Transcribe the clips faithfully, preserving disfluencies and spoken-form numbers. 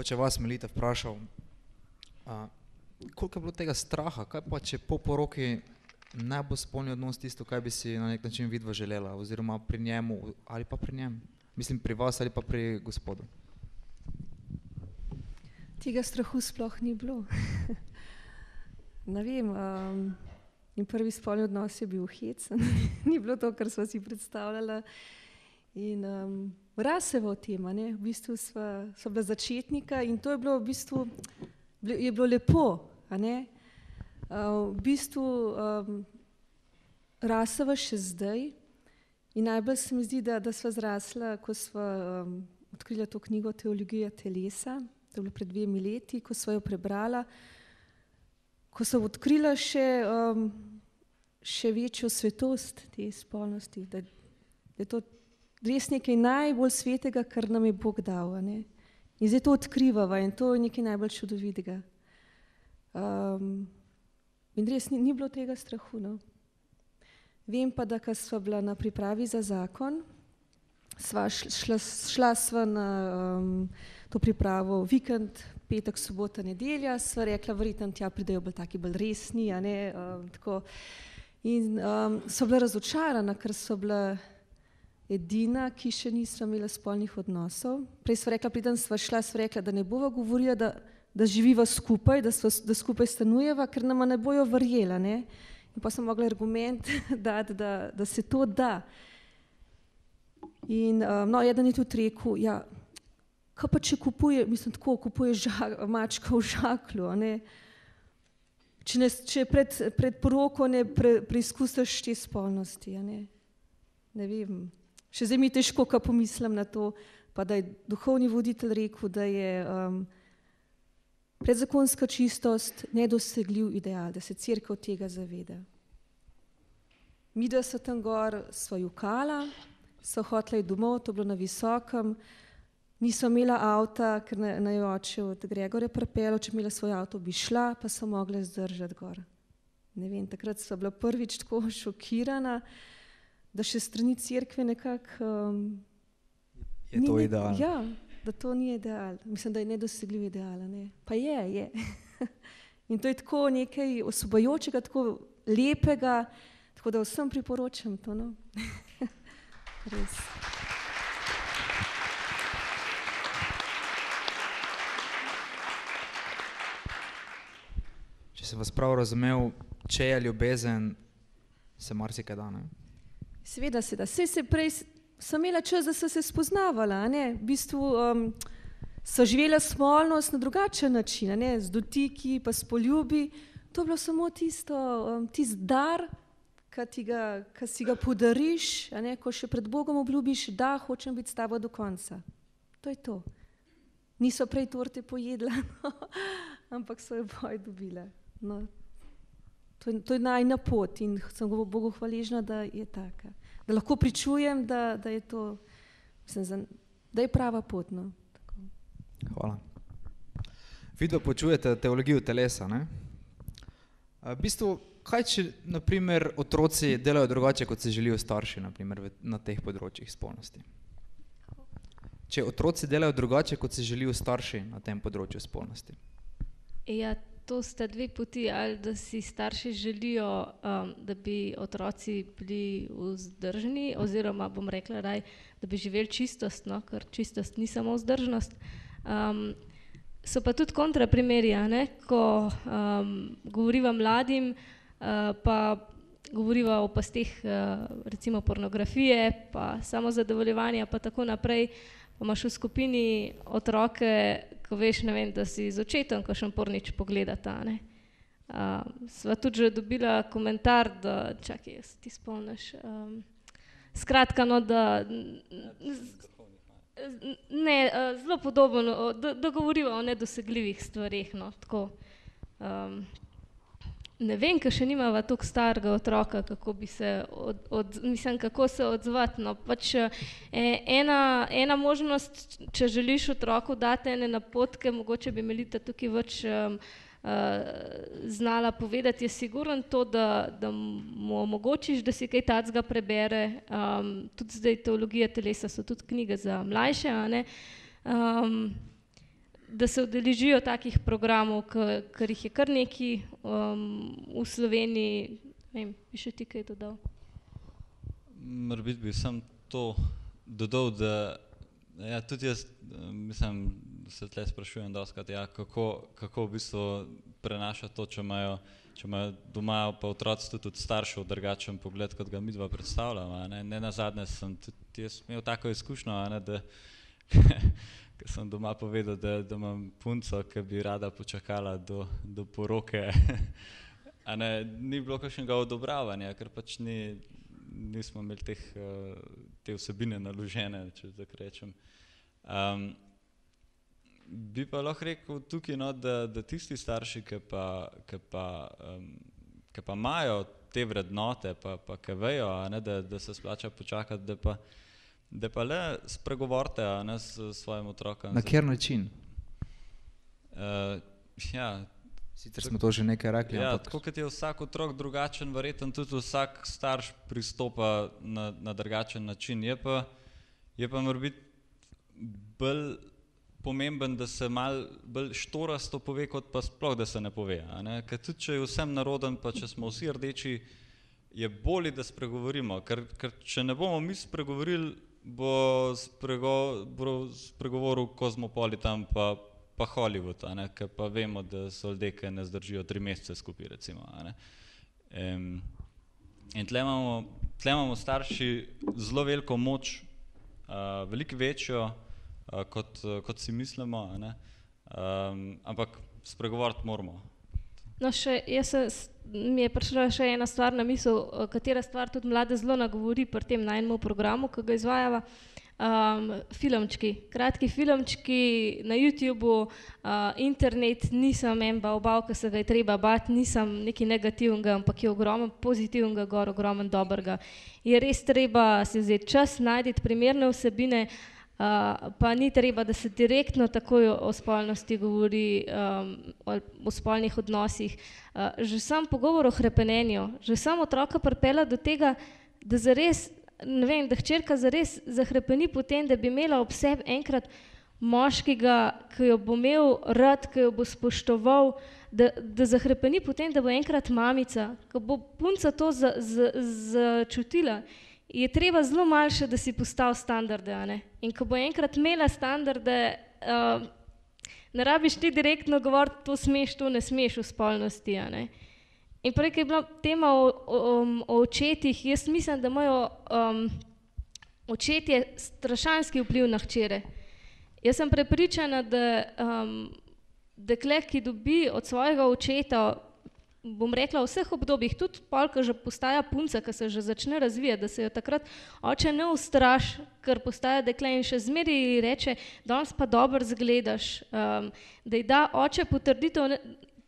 mogoče vas, Melita, vprašal, a, koliko je bilo tega straha, kaj pa če po poroki ne bo spolni odnos tisto, kaj bi si na nek način vidva želela, oziroma pri njemu ali pa pri njem, mislim pri vas ali pa pri Gospodu? Tega strahu sploh ni bilo. Ne vem, um, in prvi spolni odnos je bil hecen, ni bilo to, kar sva si predstavljala. In um, raseva tema, ne, v bistvu sva, sva bila začetnika in to je bilo v bistvu, je bilo lepo, a ne. Uh, v bistvu um, raseva še zdaj in najbolj se mi zdi, da, da sva zrasla, ko sva um, odkrila to knjigo Teologija telesa, to je bilo pred dvemi leti, ko sva jo prebrala, ko sem odkrila še, um, še večjo svetost te spolnosti, da, da je to res nekaj najbolj svetega, kar nam je Bog dal. Ne? In zdaj to odkrivava in to je nekaj najbolj čudovidega. Um, in res ni, ni bilo tega strahu. No? Vem pa, da ko sva bila na pripravi za zakon, sva šla, šla sva na um, to pripravo vikend, petek, sobota, nedelja, sva rekla, verjetno tja pridejo bolj taki, bolj resni, a ne, um, tako. In um, so bila razočarana, ker so bila edina, ki še nisva imela spolnih odnosov. Prej sva rekla, preden sva šla, sva rekla, da ne bova govorila, da, da živiva skupaj, da, sva, da skupaj stanujeva, ker nama ne bojo verjela, ne. In pa sem mogla argument dati, da, da se to da. In um, no, eden je tudi rekel, ja, kaj pa če kupuje, mislim tako, kupuje žak, mačka v žaklju, a ne? Če, ne, če pred, pred poroko ne pre, preizkusaš te spolnosti, a ne? Ne vem. Še zdaj mi težko, ko pomislim na to, pa da je duhovni voditelj rekel, da je um, predzakonska čistost nedosegljiv ideal, da se Cerkev tega zaveda. Mi, da so tam gor, sva jukala, sva hotla domov, to bilo na Visokem, nisem imela avta, ker naj jo oče od Gregorja prepelo, če imela svoj avto, bi šla, pa so mogla zdržati gor. Ne vem, takrat so bila prvič tako šokirana, da še strani Cerkve nekako... Um, je to ideal. Ja, da to ni ideal. Mislim, da je nedosegljiv ideal, ne? Pa je, je. In to je tako nekaj osvobajočega, tako lepega, tako da vsem priporočam to, no. Res. Če sem vas prav razumel, če je ljubezen, se marsikaj da, ne? Seveda se da. Sej se prej, sem imela čas, da sem se spoznavala, a ne? V bistvu um, sem živela spolnost na drugačen način, a ne? Z dotiki, pa s poljubi. To je bilo samo tisto, um, tist dar, ka ti ga, ka si ga podariš, a ne? Ko še pred Bogom obljubiš, da, hočem biti s tabo do konca. To je to. Niso prej torte pojedla, no, ampak so jo boj dobila. No, to, je, to je najna pot in sem Bogu hvaležna, da je taka. Da lahko pričujem, da, da je to, mislim, da je prava pot. No. Tako. Hvala. Vidva počujete Teologijo telesa, ne? V bistvu, kaj če, na primer, otroci delajo drugače, kot se želijo starši, na primer, na teh področjih spolnosti? Če otroci delajo drugače, kot se želijo starši na tem področju spolnosti? Ja, to sta dve poti, ali da si starši želijo, um, da bi otroci bili vzdržni, oziroma bom rekla raj, da bi živeli čistost, no, ker čistost ni samo vzdržnost. Um, so pa tudi kontraprimerja, ne, ko um, govoriva mladim, uh, pa govoriva o pasteh, uh, recimo pornografije, pa samozadovoljevanja, pa tako naprej. Pa imaš v skupini otroke, ko veš, ne vem, da si z očetom kakšen pornič pogledata, ne. Um, sva tudi že dobila komentar, da čakaj, se ti spomniš. Um, skratka, no, da... Ne, zelo podobno, da, da govoriva o nedosegljivih stvareh, no, tako. Um, ne vem, ker še nimava toliko starega otroka, kako bi se, od, od, mislim, kako se odzvati, no, pač e, ena, ena možnost, če želiš otroku dati ene napotke, mogoče bi Melita tukaj več um, uh, znala povedati, je sigurno to, da, da mu omogočiš, da si kaj takega prebere, um, tudi zdaj Teologija telesa so tudi knjige za mlajše, a ne, um, da se udeležijo takih programov, ker jih je kar neki um, v Sloveniji, ne vem, bi še ti kaj dodal? Morbit bi sam to dodal, da ja, tudi jaz, mislim, se tle sprašujem doskrat, ja, kako, kako v bistvu prenaša to, če imajo, če imajo doma pa otroci tudi od staršev drugačen pogled, kot ga mi dva predstavljamo. Ne, ne nazadnje sem tudi jaz imel tako izkušnjo, ne, da ker sem doma povedal, da, da imam punco, ki bi rada počakala do, do poroke. A ne, ni bilo kakšnega odobravanja, ker pač ni, nismo imeli teh, te vsebine naložene, če tako rečem. Um, bi pa lahko rekel tukaj, no, da, da tisti starši, ki pa, ki pa, um, ki pa imajo te vrednote, pa, pa ki vejo, a ne, da, da se splača počakati, da pa, da pa le spregovorite, a ne, s svojim otrokom. Na kjer način? Uh, ja, sicer smo to že nekaj rekli. Ja, ampak tako kot je vsak otrok drugačen, verjetno tudi vsak starš pristopa na, na drugačen način. Je pa, je pa mora biti bolj pomemben, da se malo bolj štorasto pove, kot pa sploh, da se ne pove. A ne? Ker tudi, če je vsem naroden, pa če smo vsi rdeči, je bolje, da spregovorimo, ker, ker če ne bomo mi spregovorili, bo, sprego, bo spregovoril Kozmopolitan pa, pa Hollywood, a ne, ker pa vemo, da so ljudje ne zdržijo tri mesece skupaj, recimo. A ne. Um, in tle imamo, tle imamo starši zelo veliko moč, uh, veliko večjo, uh, kot, uh, kot si mislimo, a ne. Um, ampak spregovoriti moramo. No, še, jaz se, mi je prišla še ena stvar na misel, katera stvar tudi mlade zelo nagovori pri tem najnemu programu, ki ga izvajava. Um, filmčki, kratki filmčki na YouTubeu, uh, internet, nisem en bavbav, ki se ga je treba bati, nisem nekaj negativnega, ampak je ogromen pozitivnega gor, ogromen dobrega. Je res treba si vzeti čas, najditi primerne vsebine, Uh, pa ni treba, da se direktno takoj o spolnosti govori, um, o spolnih odnosih. Uh, že sam pogovor o hrepenenju, že sam otroka pripelje do tega, da zares, ne vem, da hčerka zares zahrepeni potem, da bi imela ob sebi enkrat moškega, ki jo bo imel rad, ki jo bo spoštoval, da, da zahrepeni potem, da bo enkrat mamica, ki bo punca to začutila. Je treba zelo malo še, da si postavi standarde, a ne? In ko bo enkrat imela standarde, uh, ne rabiš ti direktno govoriti, to smeš, to ne smeš v spolnosti, a ne? In prej, ko je bila tema o, o, o očetih, jaz mislim, da imajo um, očetje strašanski vpliv na hčere. Jaz sem prepričana, da um, dekle, ki dobi od svojega očeta, bom rekla, v vseh obdobjih, tudi polka že postaja punca, ki se že začne razvijati, da se jo takrat oče ne ustraš, ker postaja dekle in še zmeri reče, danes pa dobro zgledaš, um, da ji da oče potrditev,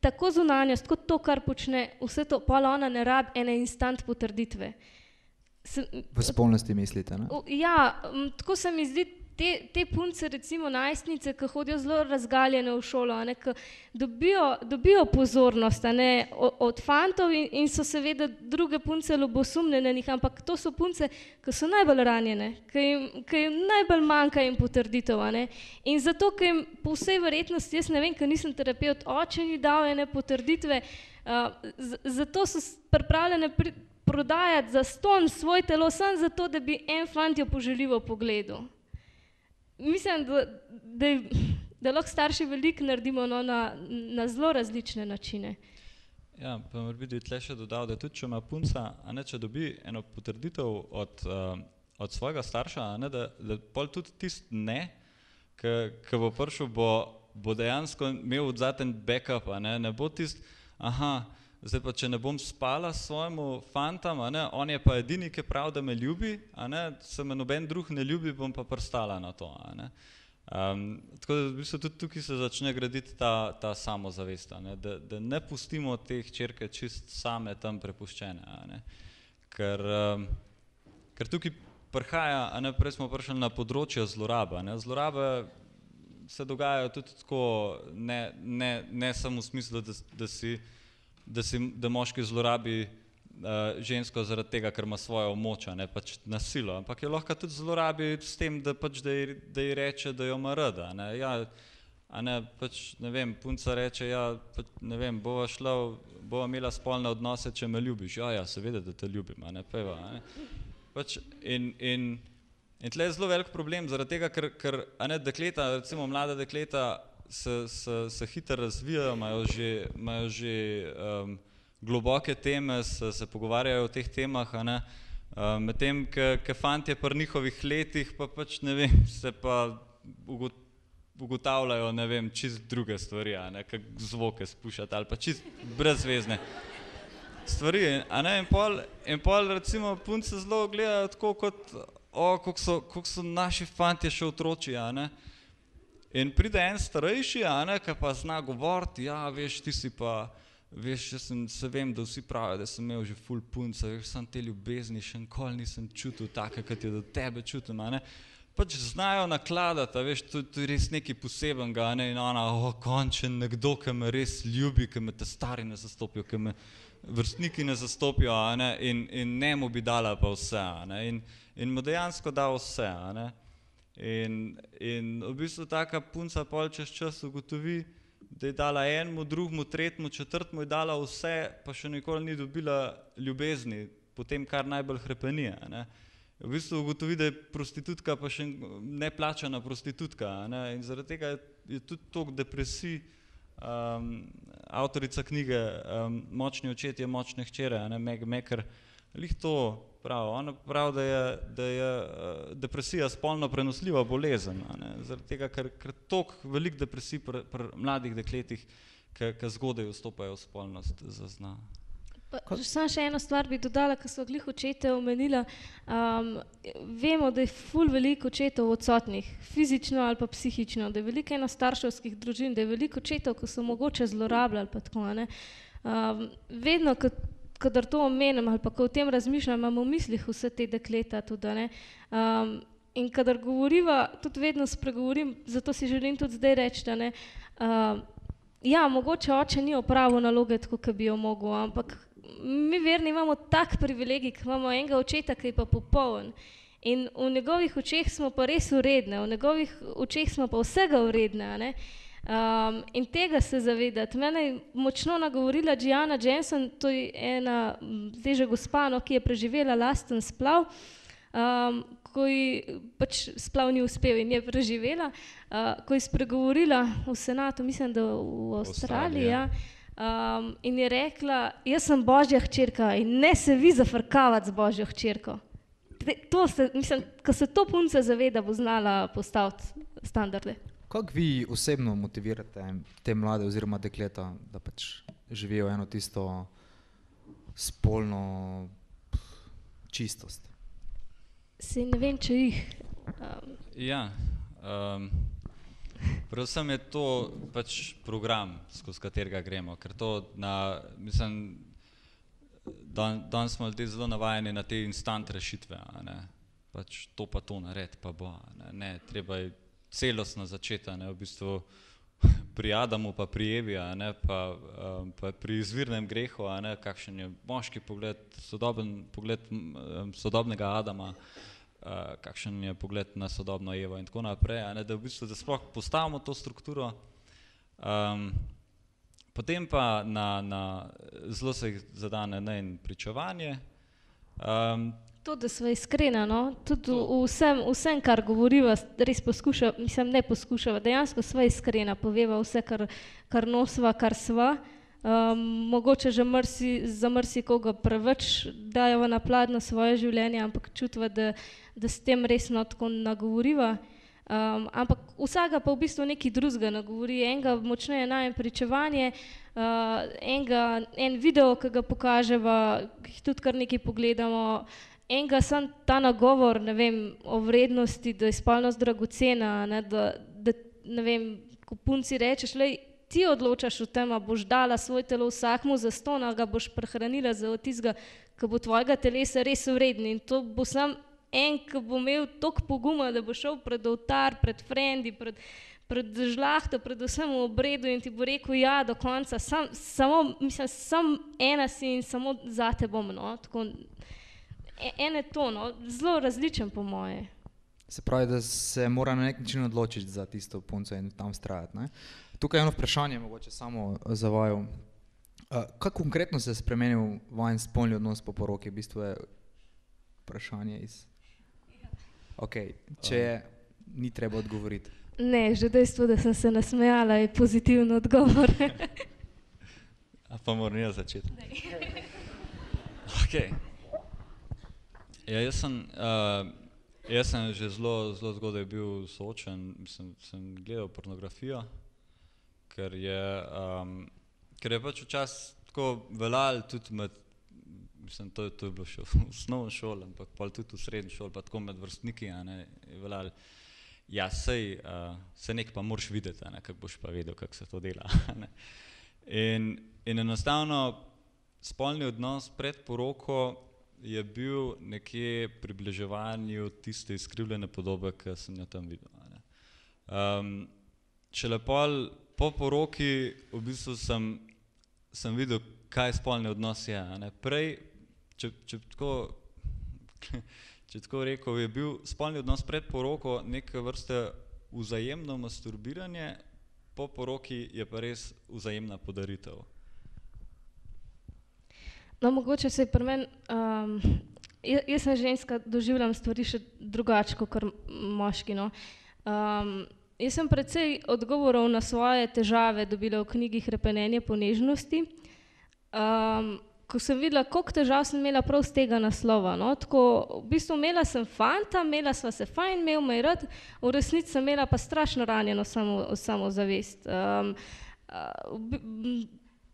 tako zunanjost, kot to, kar počne, vse to, pol ona ne rabi ene instant potrditve. Se, v spolnosti mislite, ne? Ja, tako se mi zdi, Te, te punce, recimo najstnice, ki hodijo zelo razgaljene v šolo, a ne, ki dobijo, dobijo pozornost, a ne, od fantov in, in so seveda druge punce ljubosumne na njih, ampak to so punce, ki so najbolj ranjene, ki jim, ki jim najbolj manjka jim potrditev, a ne. In zato, ki jim po vsej verjetnosti, jaz ne vem, ker nisem terapeut, oče ni dal ene potrditve, uh, z, zato so pripravljene pri, prodajati za ston svoj telo, samo zato, da bi en fant jo poželjivo pogledal. Mislim, da, da, da lahko starši veliko naredimo, no, na, na zelo različne načine. Ja, pa morda bi tle še dodal, da tudi če ima punca, a ne, če dobi eno potrditev od, uh, od svojega starša, a ne, da, da pol tudi tist ne, ki bo prišel, bo, bo dejansko imel odzaten backup, a ne, ne bo tist, aha, zdaj pa če ne bom spala s svojemu fantam, a ne, on je pa edini, ki prav, da me ljubi, a ne, se me noben drug ne ljubi, bom pa prstala na to, a ne. Um, tako da v bistvu tudi tukaj se začne graditi ta, ta samozavest, a ne, da, da ne pustimo te hčerke čist same tam prepuščene, a ne. Ker, um, ker tukaj prihaja, a ne, prej smo prišli na področje zloraba, ne, zlorabe se dogajajo tudi tako, ne, ne, ne samo v smislu, da, da si Da, si, da moški zlorabi uh, žensko zaradi tega, ker ima svojo moč, ne, pač na silo, ampak jo lahko tudi zlorabi s tem, da pač da ji, da ji reče, da jo ima rada, ne, ja, a ne, pač, ne vem, punca reče, ja, pač, ne vem, bova šla, bova imela spolne odnose, če me ljubiš, ja, ja, seveda, da te ljubim, a ne, peva, a ne. Pač, in, in, in tle je zelo velik problem, zaradi tega, ker, ker, a ne, dekleta, recimo mlada dekleta, se, se, se hitro razvijajo, imajo že, imajo že um, globoke teme, se, se pogovarjajo o teh temah, a ne, um, medtem, ke fantje pri njihovih letih pa pač, ne vem, se pa ugotavljajo, ne vem, čist druge stvari, a ne, kak zvoke spuščati ali pa čist brezvezne stvari, a ne, in pol, in pol recimo punce zelo gledajo tako kot, o, kako so, kako so naši fantje še otroči, a ne. In pride en starejši, a ne, ki pa zna govoriti, ja, veš, ti si pa, veš, jaz sem, se vem, da vsi pravijo, da sem imel že ful punca, veš, sam te ljubezni še nikoli nisem čutil take, kot je do tebe čutim, a ne. Pač znajo nakladati, a veš, to, to je res nekaj posebnega, a ne, in ona, o, končen nekdo, ki me res ljubi, ki me te stari ne zastopijo, ki me vrstniki ne zastopijo, a ne, in, in njemu bi dala pa vse, a ne, in, in mu dejansko da vse, a ne. In, in v bistvu taka punca pol čez čas ugotovi, da je dala enemu, drugemu, tretjemu, četrtemu, je dala vse, pa še nikoli ni dobila ljubezni, potem kar najbolj hrepeni, a ne. V bistvu ugotovi, da je prostitutka, pa še neplačana prostitutka, a ne. In zaradi tega je, je tudi toliko depresij, um, avtorica knjige um, Močni očetje, močne hčere, a ne, Meg Macker, lih to prav, ona pravi, da je, da je depresija spolno prenosljiva bolezen, a ne, zaradi tega, ker, ker toliko velik depresij pri pr mladih dekletih, ki zgodaj vstopajo v spolnost, zazna. Samo še eno stvar bi dodala, ker so glih očete omenila, um, vemo, da je ful veliko očetov odsotnih, fizično ali pa psihično, da je veliko eno starševskih družin, da je veliko očetov, ki so mogoče zlorabljali, pa tako, a ne. Um, vedno, kot kadar to omenim ali pa ko o tem razmišljam, imam v mislih vse te dekleta tudi, ne. Um, in kadar govoriva, tudi vedno spregovorim, zato si želim tudi zdaj reči, da ne. Um, ja, mogoče oče ni opravil naloge tako, kot bi jo mogel, ampak mi verni imamo tak privilegij, ki imamo enega očeta, ki je pa popoln. In v njegovih očeh smo pa res uredne, v njegovih očeh smo pa vsega uredne, ne. Um, in tega se zavedati. Mene je močno nagovorila Gianna Jansen, to je ena zdaj že gospa, no, ki je preživela lasten splav, um, ko ji pač splav ni uspel in je preživela, uh, ko je spregovorila v senatu, mislim, da v Avstraliji, ja, um, in je rekla, jaz sem božja hčerka in ne se vi zafrkavati z božjo hčerko. To se, mislim, ko se to punca zaveda, bo znala postaviti standarde. Kako vi osebno motivirate te mlade oziroma dekleta, da pač živijo eno tisto spolno čistost? Se ne vem, če jih. Um. Ja, um, predvsem je to pač program, skozi katerega gremo, ker to na, mislim, dan, danes smo ljudje zelo navajeni na te instant rešitve, a ne, pač to pa to naredi, pa bo, ne, ne, treba je celostno začeta, ne, v bistvu pri Adamu pa pri Evi, a ne, pa, um, pa pri izvirnem grehu, a ne, kakšen je moški pogled, sodoben pogled um, sodobnega Adama, uh, kakšen je pogled na sodobno Evo in tako naprej, a ne, da v bistvu da sploh postavimo to strukturo. Um, potem pa na, na zelo se jih zadane na in pričevanje. Um, To, da sva iskrena, no, tudi v vsem, vsem, kar govoriva, res poskušava, mislim, ne poskušava, dejansko sva iskrena, poveva vse, kar, kar nosva, kar sva, um, mogoče že mrsi, za mrsi koga preveč dajeva na pladnjo svoje življenje, ampak čutiva, da, da s tem resno tako nagovoriva, um, ampak vsaka pa v bistvu nekaj drugega nagovori, enega močneje najem pričevanje, uh, enega, en video, ki ga pokaževa, ki jih tudi kar nekaj pogledamo, enega sam ta nagovor, ne vem, o vrednosti, da je spolnost dragocena, ne, da, da, ne vem, ko punci rečeš, lej, ti odločaš o tem, a boš dala svoj telo vsakmu za ston, a ga boš prehranila za tistega, ki bo tvojega telesa res vreden. In to bo sam en, ki bo imel toliko poguma, da bo šel pred oltar, pred frendi, pred, pred žlahto, pred vsem v obredu in ti bo rekel ja do konca, sam, samo, mislim, sam ena si in samo zate bom, no, tako. Ene to, no, zelo različen po moje. Se pravi, da se mora na nek način odločiti za tisto punco in tam vztrajati. Ne? Tukaj je eno vprašanje, mogoče samo za vaju. Uh, Kako konkretno se je spremenil vajen spolni odnos po poroki? V bistvu je vprašanje iz... Ok, če je, ni treba odgovoriti. Ne, že dejstvo, da sem se nasmejala, je pozitivno odgovor. A pa moram jaz začeti. Ok. Ja, jaz sem... Uh, Jaz sem že zelo, zelo zgodaj bil soočen, sem, sem gledal pornografijo, ker je, um, ker je pač včasih tako veljalo tudi med, mislim, to, to je bilo še v osnovni šoli, ampak pol tudi v srednji šoli, pa tako med vrstniki, a ne, je veljalo, ja, sej, uh, sej nek pa moraš videti, a ne, kako boš pa vedel, kako se to dela, a ne. In, in enostavno spolni odnos pred poroko je bil nekje približevanju tiste izkrivljene podobe, ki sem jo tam videl. Um, šele pol, po poroki v bistvu sem, sem videl, kaj spolni odnos je. Ne? Prej, če, če, tako, če tako rekel, je bil spolni odnos pred poroko neke vrste vzajemno masturbiranje, po poroki je pa res vzajemna podaritev. No, mogoče se je pri meni, um, jaz sem ženska, doživljam stvari še drugače kot moški. No. Um, jaz sem precej odgovorov na svoje težave dobila v knjigi Hrepenenje po nežnosti. Um, ko sem videla, koliko težav sem imela prav z tega naslova. No. Tako, v bistvu imela sem fanta, imela sva se fajn, imel me rad, v resnici sem imela pa strašno ranjeno samo, samozavest. Um, uh,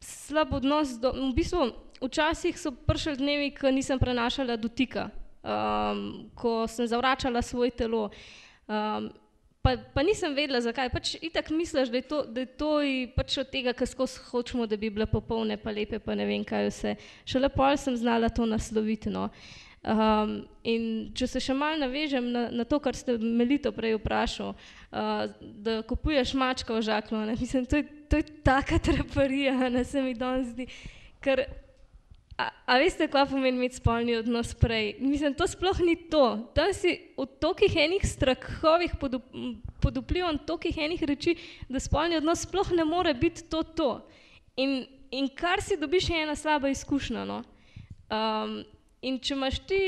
slab odnos, do, v bistvu včasih so prišli dnevi, ko nisem prenašala dotika, um, ko sem zavračala svoje telo, um, pa, pa nisem vedela zakaj, pač itak misliš, da je to, da je to pač od tega, kar skozi hočemo, da bi bile popolne, pa lepe, pa ne vem kaj vse. Šele pol sem znala to nasloviti. No. Um, in če se še malo navežem na, na to, kar ste Melito prej vprašal, uh, da kupuješ mačka v žaklju, ne? Mislim, to je, to je taka traparija, ne, se mi danes zdi, ker A, a veste, kaj pomeni imeti spolni odnos prej? Mislim, to sploh ni to. Tam si v tokih enih strahovih pod, pod vplivom tokih enih reči, da spolni odnos sploh ne more biti to to. In, in kar si dobiš je ena slaba izkušnja. No? Um, in če imaš ti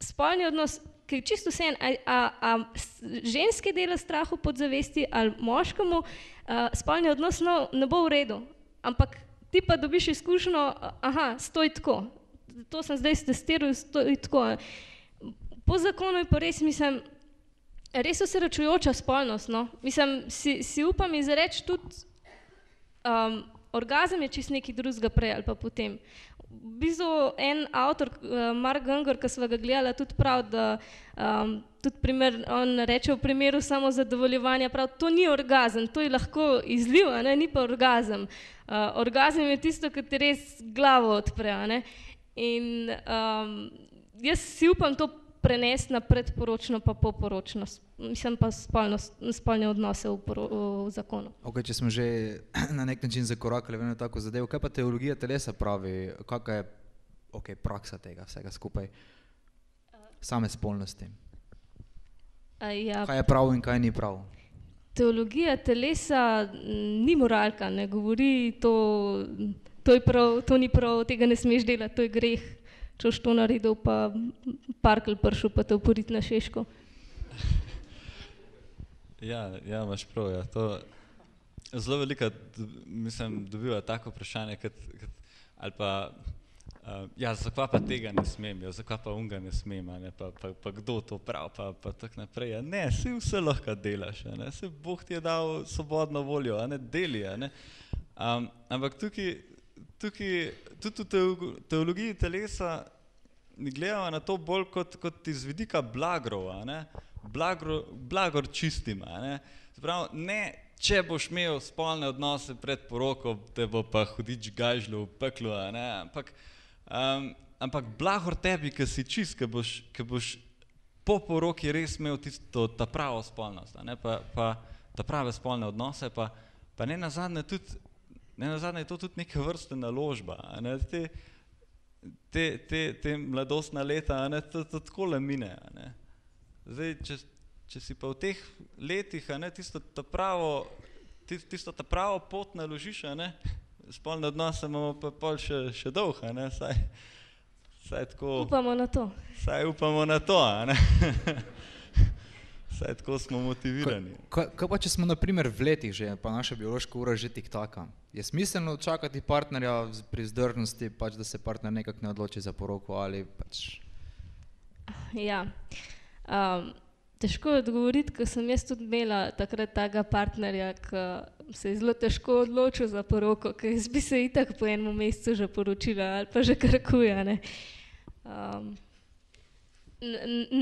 spolni odnos, ki je čisto vse en, a, a, a ženske dela strahu pod zavesti ali moškemu, a, spolni odnos no, ne bo v redu, ampak ti pa dobiš izkušnjo, aha, stoj tako, to sem zdaj stestiral, stoj tako. Po zakonu je pa res, mislim, res osrečujoča spolnost, no. Mislim, si, si upam izreči tudi, um, orgazem je čist nekaj drugega prej ali pa potem. V bistvu en avtor, Mark Unger, ki sva ga gledala, tudi prav, da um, tudi primer, on reče v primeru samo zadovoljevanja, prav, to ni orgazem, to je lahko izliv, a ne, ni pa orgazem. Uh, orgazem je tisto, ki ti res glavo odpre, a ne. In um, jaz si upam to prenesti na predporočno pa poporočno, mislim pa spolno, spolne odnose v, poro, v zakonu. Ok, če smo že na nek način zakorakali v eno tako zadevo, kaj pa teologija telesa pravi, kakva je okay, praksa tega vsega skupaj, same spolnosti? A, ja. Kaj je prav in kaj ni prav? Teologija telesa ni moralka, ne govori to, to je prav, to ni prav, tega ne smeš delati, to je greh. Če boš to naredil, pa parkel pršel, pa te oporiti na šeško. Ja, ja, imaš prav, ja. To zelo velika, mislim, dobiva tako vprašanje, kot, kot, ali pa, uh, ja, zakva pa tega ne smem, ja, zakva pa unga ne smem, ne, pa, pa, pa kdo to prav, pa, pa tak naprej, ja, ne, si vse lahko delaš, ja, ne, se Bog ti je dal svobodno voljo, a ne, deli, ja, ne. Um, ampak tukaj, Tukaj, tudi v teologiji telesa gledamo na to bolj kot, kot iz vidika blagrov, a ne? Blagro, blagor čistim, a ne? Zapravo, ne, če boš imel spolne odnose pred poroko, te bo pa hudič gajžlo v peklu, a ne? Ampak, um, ampak blagor tebi, ki si čist, ki boš, ki boš po poroki res imel tisto, ta pravo spolnost, a ne? Pa, pa ta prave spolne odnose, pa, pa ne nazadnje tudi Ne, nazadnje je to tudi neka vrsta naložba, ne, te, te, te, te mladostna leta, ne, to, to tako lemine, ne. Zdaj, če, Če si pa v teh letih, a ne, tisto ta pravo, tisto ta pravo pot naložiš, a ne, spolne odnose imamo pa pol še, še dolg, a ne, saj, saj tako... Upamo na to. Saj upamo na to, a ne. Saj tako smo motivirani. Kaj pa, če smo na primer v letih že, pa naša biološka ura že tiktaka? Je smiselno čakati partnerja pri vzdržnosti, pač da se partner nekako ne odloči za poroko ali pač... Ja. Um, Težko je odgovoriti, ker sem jaz tudi imela takrat takega partnerja, ki se je zelo težko odločil za poroko, ker jaz bi se itak po enem mesecu že poročila ali pa že karkuja. Ne, um,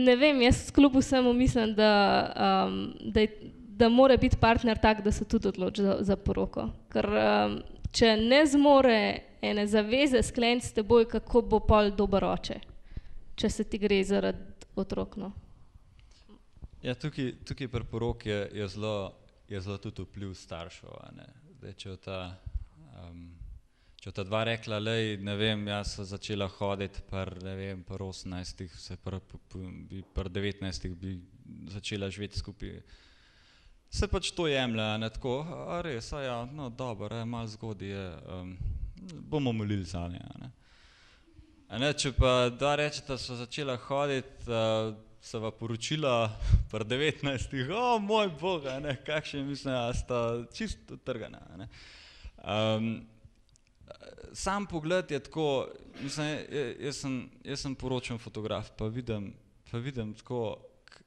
ne vem, jaz kljub vsemu mislim, da, um, da, da mora biti partner tak, da se tudi odloči za, za poroko. Ker um, če ne zmore ene zaveze skleniti s teboj, kako bo pol dober oče, če se ti gre zaradi otrok. No. Ja, tukaj, tukaj pri porok je, je zelo, je zelo tudi vpliv staršev, a ne. Zdaj, če je ta, um, če je ta dva rekla, lej, ne vem, jaz sem začela hoditi pri, ne vem, pri osemnajstih, se pri, pri devetnajstih bi začela živeti skupaj. Se pač to jemlja, a ne, tako, a res, a ja, no dobro, je, malo zgodi je, um, bomo molili za nje, a ne. A ne, če pa dva rečeta, so začela hoditi, uh, se va poročila pri devetnajstih, o moj bog, a ne, kakšne mislim, a sta čisto trgana, a ne. Um, sam pogled je tako, mislim, jaz sem, jaz sem poročen fotograf, pa vidim, pa vidim tako,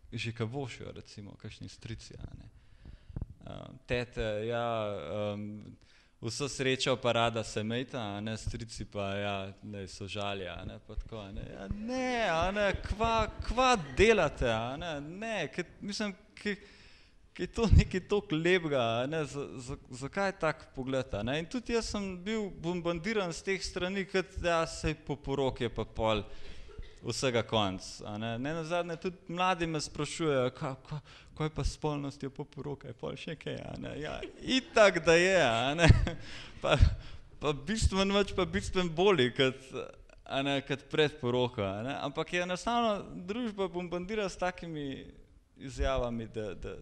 že kavošijo recimo, kakšni strici, a ne. Um, tete, ja, um, vso srečo pa rada se mejta, a ne, strici pa, ja, ne, so žalja, a ne, pa tako, a ne, ja, ne, a ne, kva, kva delate, a ne, ne, kaj, mislim, kaj, kaj to nekaj toliko lepega, a ne, zakaj tak pogled, a ne, in tudi jaz sem bil bombardiran z teh strani, kot, ja, sej po poroki je pa pol vsega konc, a ne, ne nazadnje, tudi mladi me sprašujejo, kako, kaj pa spolnost je po poroki, pol še kaj, a ne, ja, itak da je, a ne, pa, pa bistven več, pa bistven boli, kot, a ne, kot pred poroko, a ne, ampak je enostavno družba bombardira s takimi izjavami, da, da...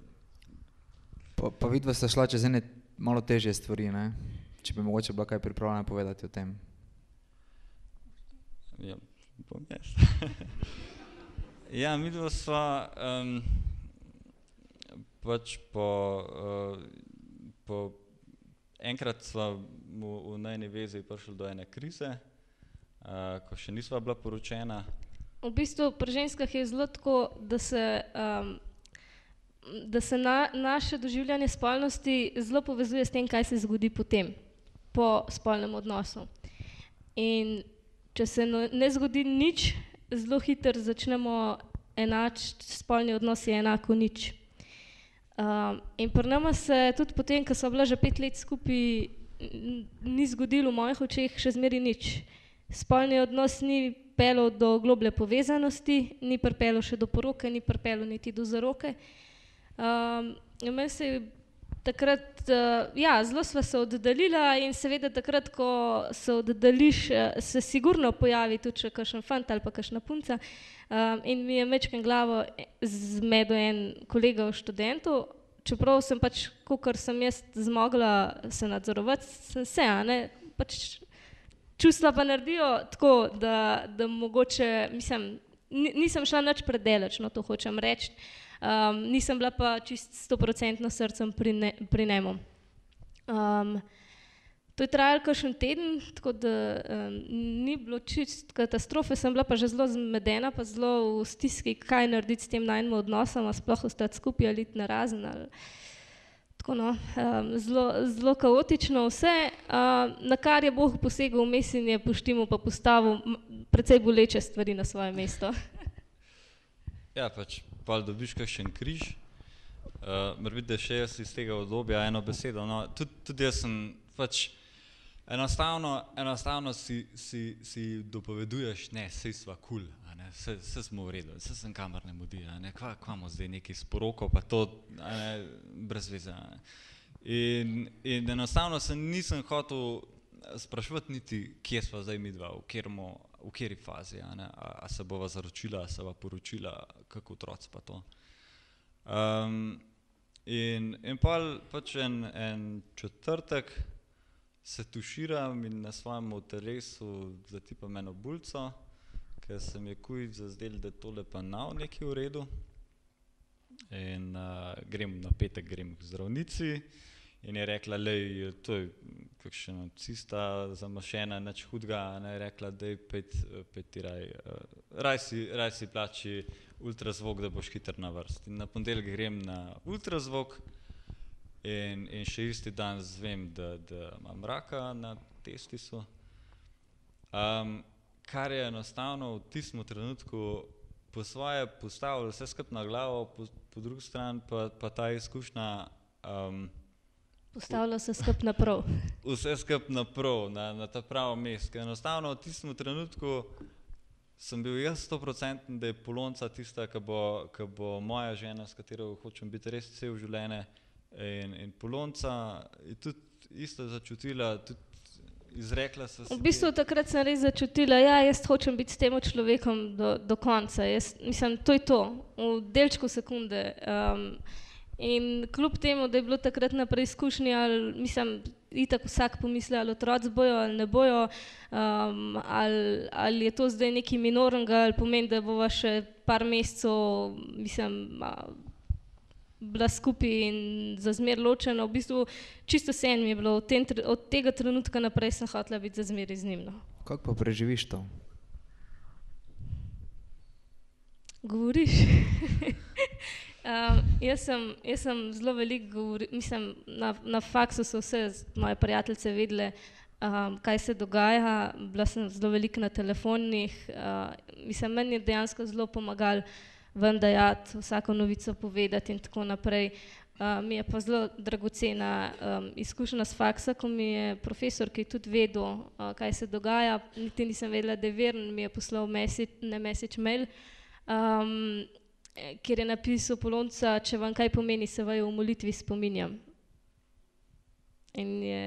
Pa, pa vidva sta šla čez ene malo težje stvari, ne, če bi mogoče bila kaj pripravljena povedati o tem. Ja, bom jaz. Ja, midva sva, um, pač po, uh, po enkrat sva v, v najni vezi prišli do ene krize, uh, ko še nisva bila poročena. V bistvu pri ženskah je zelo tako, da se, um, da se na, naše doživljanje spolnosti zelo povezuje s tem, kaj se zgodi potem, po spolnem odnosu. In če se no, ne zgodi nič, zelo hitro začnemo enačiti, spolni odnos je enako nič. Um, in pri nama se tudi potem, ko so bila že pet let skupaj, ni zgodilo v mojih očeh še zmeri nič. Spolni odnos ni pelo do globlje povezanosti, ni pripelo še do poroke, ni pripelo niti do zaroke. Um, meni se je takrat, uh, ja, zelo sva se oddalila in seveda takrat, ko se oddališ, se sigurno pojavi tudi še kakšen fant ali pa kakšna punca. Um, in mi je mečken glavo zmedel en kolega v študentu, čeprav sem pač, kakor sem jaz zmogla se nadzorovati, sem se, a ne, pač čustva pa naredijo tako, da, da mogoče, mislim, nisem šla nič predeleč, no to hočem reči, um, nisem bila pa čist sto procentno srcem pri, ne, pri nemu. Um, To je trajalo kakšen teden, tako da um, ni bilo čist katastrofe, sem bila pa že zelo zmedena, pa zelo v stiski, kaj narediti s tem najnim odnosom, a sploh ostati skupaj ali iti narazen ali tako, no, um, zelo, zelo kaotično vse, um, na kar je Bog posegel vmes in je poštimu pa postavil precej boleče stvari na svoje mesto. Ja, pač pol dobiš kakšen križ, uh, morbiti, da še jaz iz tega obdobja eno besedo, no, tudi, tudi jaz sem pač enostavno, enostavno si, si, si dopoveduješ, ne, sej sva kul, cool, a ne, sej, sej smo v redu, sej sem kamar ne mudi, a ne, kva, kvamo zdaj nekaj sporoko, pa to, a ne, brez veze, a ne. In, in enostavno sem nisem hotel spraševati niti, kje sva zdaj midva, v kjermo, v kjeri fazi, a ne, a, a se bova zaročila, a se bova poročila, kako otroc pa to. Um, in, in pol, pač en, en četrtek se tuširam in na svojem telesu zatipam eno bulico, ker se mi je kuj zazdel, da tole pa nav nekaj v redu. In uh, grem na petek, grem k zdravnici in je rekla, lej, to je kakšna cista zamašena, nič hudega, ne, je rekla, daj pet, pet ti raj, uh, raj, si, raj si plači ultrazvok, da boš hitro na vrst. In na ponedeljek grem na ultrazvok in, in še isti dan zvem, da, da imam raka na testisu, um, kar je enostavno v tistem trenutku po svoje postavili vse skup na glavo, po, po drugi strani pa, pa ta izkušnja... Um, postavilo se skup na prav. Vse skup na prav, na, na ta pravo mest. Ker enostavno v tistem trenutku sem bil jaz sto procent, da je Polonca tista, ki bo, ki bo moja žena, s katero hočem biti res cel življenje. In, in Polonca je tudi isto začutila, tudi izrekla se. V bistvu takrat sem res začutila, ja, jaz hočem biti s tem človekom do, do konca. Jaz, mislim, to je to, v delčku sekunde. Um, in kljub temu, da je bilo takrat na preizkušnji, ali, mislim, itak vsak pomisli, ali otroci bojo ali ne bojo, um, ali, ali je to zdaj nekaj minornega, ali pomeni, da bova še par mesecev, mislim, bila skupaj in zazmer ločena, v bistvu čisto vseeno mi je bilo, od, ten, od tega trenutka naprej sem hotela biti zazmer z njim. No. Kako pa preživiš to? Govoriš? um, jaz, sem, jaz sem zelo veliko govorila, mislim, na, na faksu so vse moje prijateljice vedele, um, kaj se dogaja, bila sem zelo veliko na telefonih, uh, mislim, meni je dejansko zelo pomagalo ven dajati, vsako novico povedati in tako naprej. Uh, mi je pa zelo dragocena um, izkušnja s faksa, ko mi je profesor, ki je tudi vedel, uh, kaj se dogaja, niti nisem vedela, da je veren, mi je poslal message, ne message mail, um, kjer je napisal Polonca, če vam kaj pomeni, se vaju v molitvi spominjam. In je,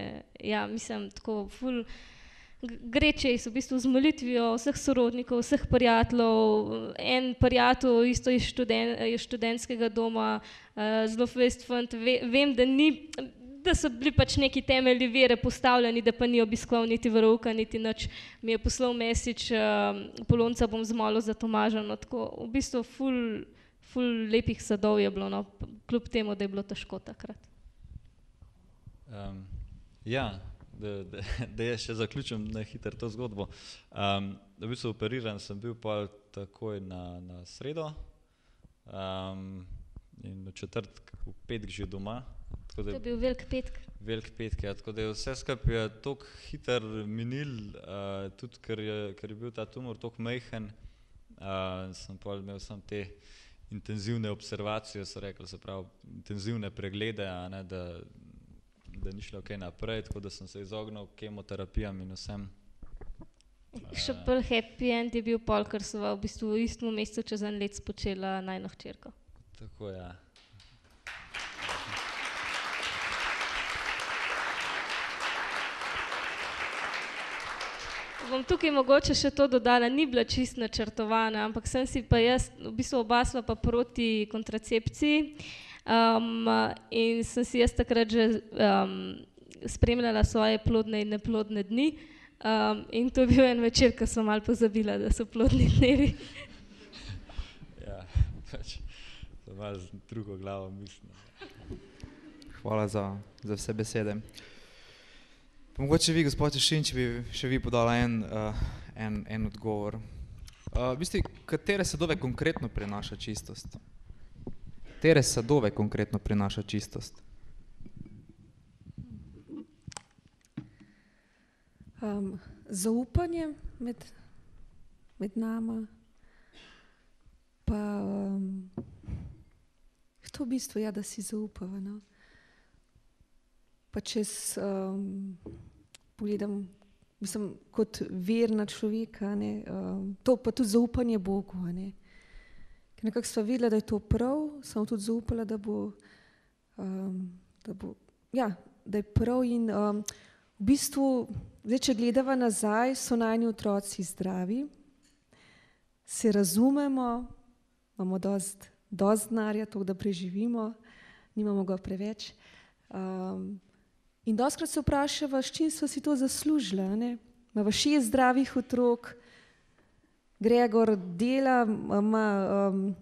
ja, mislim, tako ful... Gre čez, v bistvu z molitvijo vseh sorodnikov, vseh prijateljev. En prijatelj isto iz študen, študentskega doma, zelo fest fant. Ve, vem, da, ni, da so bili pač neki temelji vere postavljeni, da pa ni obiskal niti verouka, niti nič. Mi je poslal message, Polonca bom zmolil za Tomaža. No, tako, v bistvu ful, ful lepih sadov je bilo, no, kljub temu, da je bilo težko takrat. Um, ja. Da, da, da jaz še zaključim na hitro to zgodbo. Um, da bi se operiran, sem bil pa takoj na, na sredo um, in v četrtek, v petk že doma. Tako da je, to je bil velik petk. Velik petk, ja, tako da je vse skupaj je toliko hitro minil, uh, tudi ker je, ker je bil ta tumor toliko majhen, uh, sem pa imel sem te intenzivne observacije, so rekli, se pravi, intenzivne preglede, a ne, da da ni šlo kaj naprej, tako da sem se izognil kemoterapijam in vsem. Še bolj happy end je bil pol, ker so v bistvu v istem mesecu čez en let spočela najino hčerko. Tako, ja. Bom tukaj mogoče še to dodala, ni bila čisto načrtovana, ampak sem si pa jaz, v bistvu oba sva pa proti kontracepciji. Um, in sem si jaz takrat že um, spremljala svoje plodne in neplodne dni um, in to je bil en večer, ko sem malo pozabila, da so plodni dnevi. Ja, pač to malo z drugo glavo mislim. Hvala za, za vse besede. Mogoče vi, gospod Čušin, če bi še vi podala en, uh, en, en odgovor. Uh, v bistvu, katere sadove konkretno prinaša čistost? Katere sadove konkretno prinaša čistost? Um, zaupanje med, med nama, pa um, to v bistvu, ja, da si zaupava, no? Pa če um, pogledam, mislim, kot verna človeka, ne, um, to pa tudi zaupanje Bogu, ne. Ker nekako sva videla, da je to prav, sem tudi zaupala, da bo, um, da bo, ja, da je prav in um, v bistvu, zdaj, če gledava nazaj, so najni otroci zdravi, se razumemo, imamo dosti dosti znarja, to, da preživimo, nimamo ga preveč. Um, in doskrat se vprašava, s čim sva si to zaslužila, ne? Imava šest zdravih otrok, Gregor dela, ima um,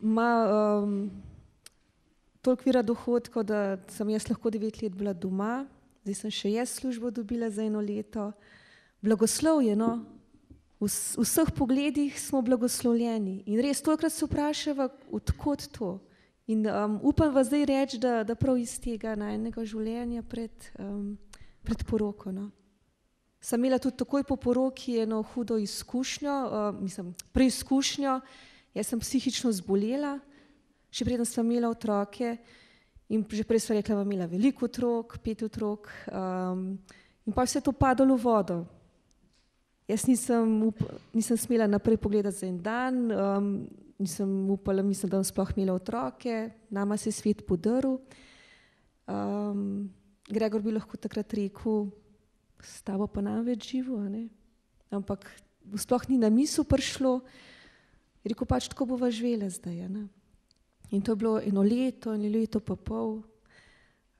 um, toliko vira dohodkov, da sem jaz lahko devet let bila doma, zdaj sem še jaz službo dobila za eno leto. Blagoslovljeno, v vseh pogledih smo blagoslovljeni in res tolikrat se vprašava, odkot to. In um, upam vas zdaj reči, da, da prav iz tega najinega življenja pred, um, pred poroko. No. Sem imela tudi takoj po poroki eno hudo izkušnjo, uh, mislim, preizkušnjo. Jaz sem psihično zbolela, še preden sem imela otroke in že prej sem rekla, da imela veliko otrok, pet otrok um, in pa vse to padalo v vodo. Jaz nisem, nisem smela naprej pogledati za en dan, um, nisem upala, mislim, da bom sploh imela otroke, nama se je svet podrl. Um, Gregor bi lahko takrat rekel, s tabo pa nam več živo, ne? Ampak sploh ni na misel prišlo, je rekel, pač tako bova živela zdaj. Ne? In to je bilo eno leto, eno leto pa pol.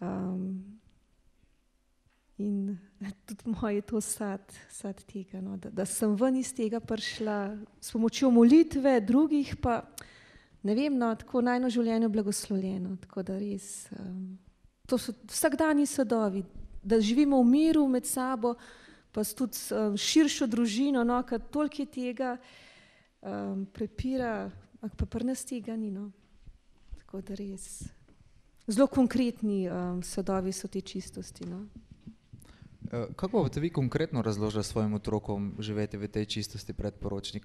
Um, in tudi moj je to sad, sad tega, no, da, da sem ven iz tega prišla s pomočjo molitve, drugih pa, ne vem, no, tako najno življenje blagoslovljeno, tako da res, um, to so vsakdani sadovi, da živimo v miru med sabo, pa tudi um, širšo družino, no, ker toliko je tega um, prepira, pa pri nas tega ni, no, tako da res, zelo konkretni um, sadovi so te čistosti, no. Kako boste vi konkretno razložili svojim otrokom živeti v tej čistosti predporočnik?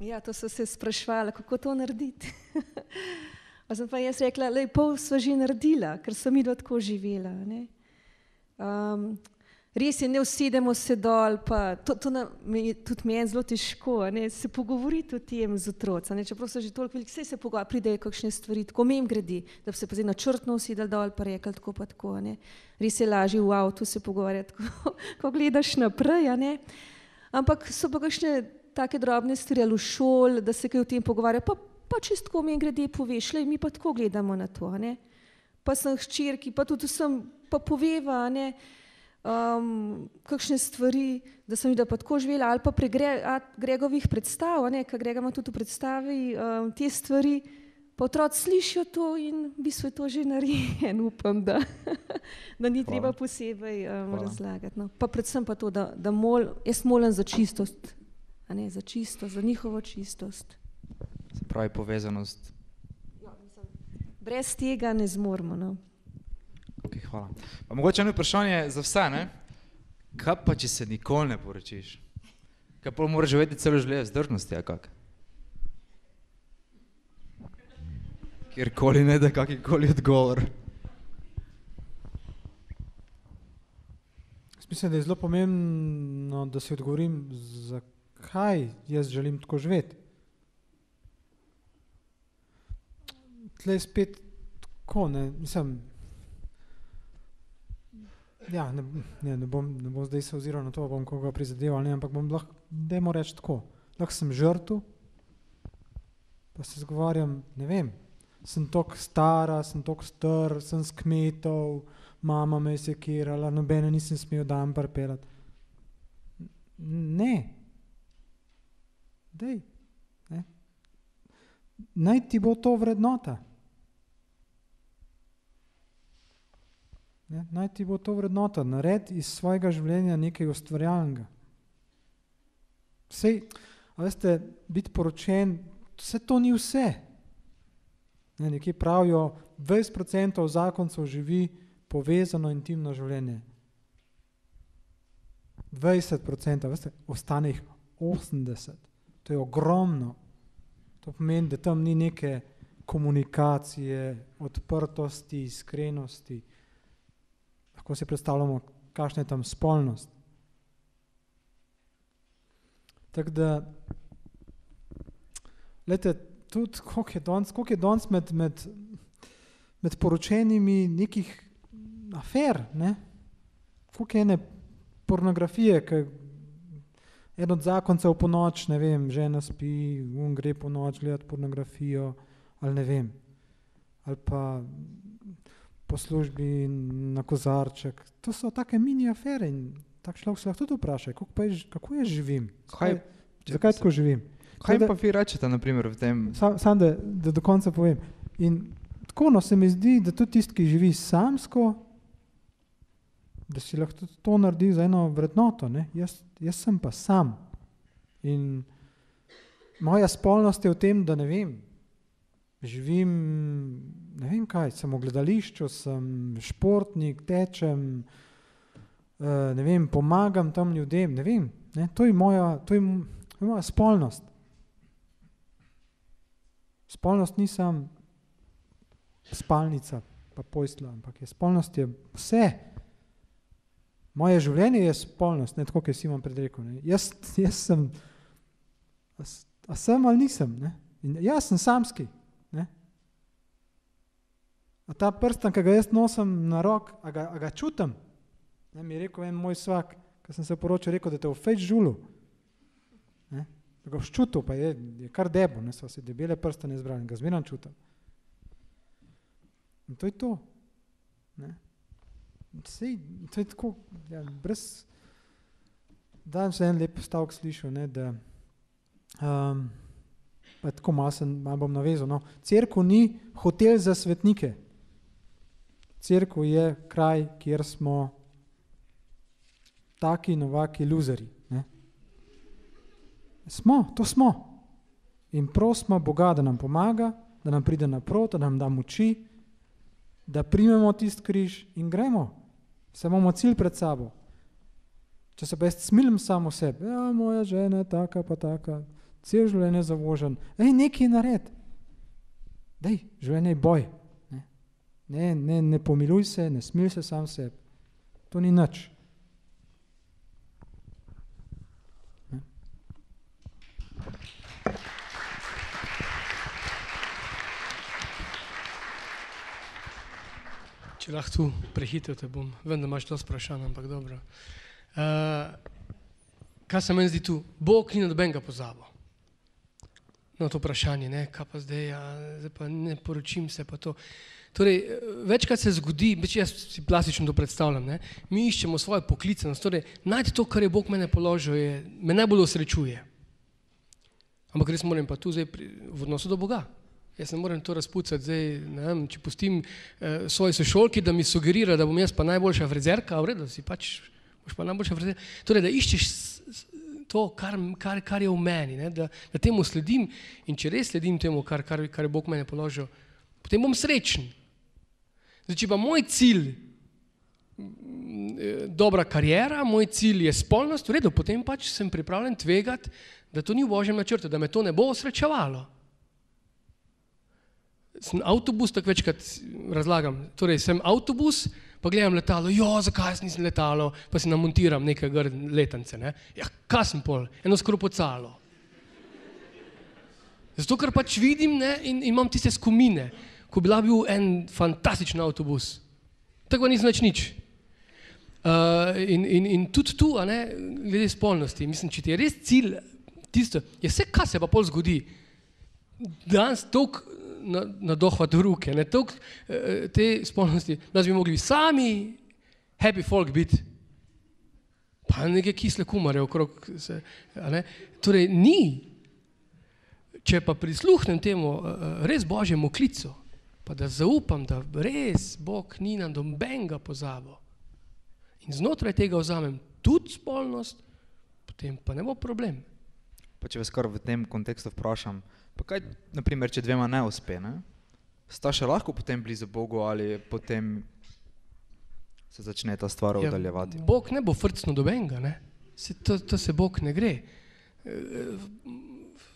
Ja, to so se sprašvala, kako to narediti. Pa sem pa jaz rekla, lej, pol sva že naredila, ker sem midva tako živela. Ne? Um, res je, ne usedemo se dol, pa to, to na, me, tudi meni zelo težko, ne? Se pogovoriti o tem z otroci, ne? Čeprav so že toliko veliki, vse se pogovarja, pridejo kakšne stvari, tako mem gredi, da bi se pa zdaj načrtno usedali dol, pa rekli tako pa tako, ne? Res je lažje v avtu se pogovarjati, ko, ko gledaš naprej, ne? Ampak so pa kakšne take drobne stvari ali v šol, da se kaj o tem pogovarja, pa, pa čisto tako mem gredi poveš, lej, mi pa tako gledamo na to, ne? Pa sem hčerki, pa tudi vsem pa poveva, ne? Um, kakšne stvari, da sem videla pa tako živela, ali pa pri Gre, Gregovih predstav, ker Grega ima tudi v predstavi um, te stvari, pa otroci slišijo to in v bistvu je to že narejen, upam, da, da ni Hvala. Treba posebej um, razlagati. No. Pa predvsem pa to, da, da mol, jaz molim za čistost, a ne, za čistost, za njihovo čistost. Se pravi povezanost. Ja, mislim, brez tega ne zmoremo, no. Okay, hvala. Pa mogoče eno vprašanje za vse, ne? Kaj pa, če se nikoli ne poročiš? Kaj pa moraš živeti celo življenje vzdržnosti, a kak? Kjerkoli ne da kakikoli odgovor. Mislim, da je zelo pomembno, da si odgovorim, zakaj jaz želim tako živeti. Tle spet tako, ne, mislim, ja, ne, ne, ne, bom, ne bom zdaj se oziral na to, bom koga prizadeval, ne, ampak bom lahko, dajmo reči tako, lahko sem žrtev, pa se zgovarjam, ne vem, sem toliko stara, sem toliko star, sem s kmetov, mama me je sekirala, nobene nisem smel dan parpeljati. Ne, daj, ne, naj ti bo to vrednota. Ne, naj ti bo to vrednota, naredi iz svojega življenja nekaj ustvarjalnega. Sej, a veste, biti poročen, vse to ni vse. Ne, nekje pravijo, dvajset odstotkov zakoncev živi povezano intimno življenje. dvajset odstotkov, veste, ostane jih osemdeset odstotkov. To je ogromno. To pomeni, da tam ni neke komunikacije, odprtosti, iskrenosti. Ko si predstavljamo, kakšna je tam spolnost. Tako da, lejte, tudi koliko je danes, koliko je danes med, med, med poročenimi nekih afer, ne? Koliko je ene pornografije, ki en od zakoncev po noč, ne vem, žena spi, on gre po noč gledati pornografijo, ali ne vem, ali pa po službi na kozarček. To so take mini afere in tak človek se lahko tudi vpraša, kako, pa je, kako jaz živim, kaj, zakaj tako živim. Kaj da, pa vi rečete, na primer, v tem? Sam, sam da, da do konca povem. In tako, no, se mi zdi, da tudi tisti, ki živi samsko, da si lahko to naredi za eno vrednoto, ne? Jaz, jaz sem pa sam. In moja spolnost je v tem, da ne vem, živim, ne vem kaj, sem v gledališču, sem športnik, tečem, ne vem, pomagam tam ljudem, ne vem, ne? To je moja, to je moja spolnost. Spolnost ni sam spalnica pa postelja, ampak je spolnost je vse. Moje življenje je spolnost, ne tako, kot je Simon predrekel. Ne. Jaz, jaz sem, a, a sem ali nisem, ne. In jaz sem samski, ne. A ta prstan, ki ga jaz nosim na rok, a ga, a ga čutim, ne, mi je rekel en moj svak, ki sem se poročil, rekel, da te v fejt žulu, ne, da ga vščutil, pa je, je kar debo, ne, so si debele prstane izbrali, ga zmeram čutim. In to je to. Ne. Sej, to je tako, ja, brez, danes en lep stavk slišal, ne, da, um, pa tako malo, sem, malo bom navezal, no, cerkev ni hotel za svetnike. Cerkev je kraj, kjer smo taki novaki luzeri, ne. Smo, to smo. In prosimo Boga, da nam pomaga, da nam pride naprot, da nam da moči, da primemo tisti križ in gremo. Vse imamo cilj pred sabo. Če se pa jaz smilim samo sebe, ja, moja žena je taka pa taka, cel življenje je zavožen, ej, nekaj nared. Dej, življenje je boj. Ne, ne, ne pomiluj se, ne smil se sam sebi. To ni nič. Če lahko tu prehitev te bom, vem, da imaš to sprašan, ampak dobro. Uh, kaj se meni zdi tu? Bog ni nobenega pozabil. No, to vprašanje, ne, kaj pa zdaj, ja, zdaj pa ne poročim se, pa to. Torej, večkrat se zgodi, več jaz si plastično to predstavljam, ne, mi iščemo svojo poklicanost, torej, najti to, kar je Bog mene položil, je, me najbolj osrečuje. Ampak res moram pa tu zdaj pri, v odnosu do Boga. Jaz ne moram to razpucati zdaj, ne vem, če pustim eh, svoji sošolki, da mi sugerira, da bom jaz pa najboljša frezerka, v redu, si pač, boš pa najboljša frezerka. Torej, da iščeš to, kar, kar, kar je v meni, ne, da, da temu sledim in če res sledim temu, kar, kar, kar je Bog mene položil, potem bom srečen. Zdaj, če pa moj cilj, dobra karijera, moj cilj je spolnost, v redu, potem pač sem pripravljen tvegati, da to ni v Božjem načrtu, da me to ne bo osrečevalo. Sem avtobus, tako večkrat razlagam, torej sem avtobus, pa gledam letalo, jo, zakaj jaz nisem letalo, pa si namontiram neke letance, ne, ja, kaj sem pol, eno skropocalo. Zato, ker pač vidim, ne, in, in imam tiste skomine, ko bila bil en fantastičen avtobus, tako nisem več nič. Uh, in, in, in tudi tu, a ne, glede spolnosti, mislim, če ti je res cilj, tisto, je vse, kaj se pa pol zgodi, danes toliko na, na dohvat ruke, ne, toliko te spolnosti, nas bi mogli sami happy folk biti, pa neke kisle kumare okrog se, a ne, torej ni, če pa prisluhnem temu res Božjemu klicu, pa da zaupam, da res Bog ni na nobenega pozabil in znotraj tega vzamem tudi spolnost, potem pa ne bo problem. Pa če vas kar v tem kontekstu vprašam, pa kaj, naprimer, če dvema ne uspe, ne? Sta še lahko potem blizu Bogu ali potem se začne ta stvar oddaljevati? Ja, Bog ne bo frcno dobenega, ne? Se, to, to se Bog ne gre.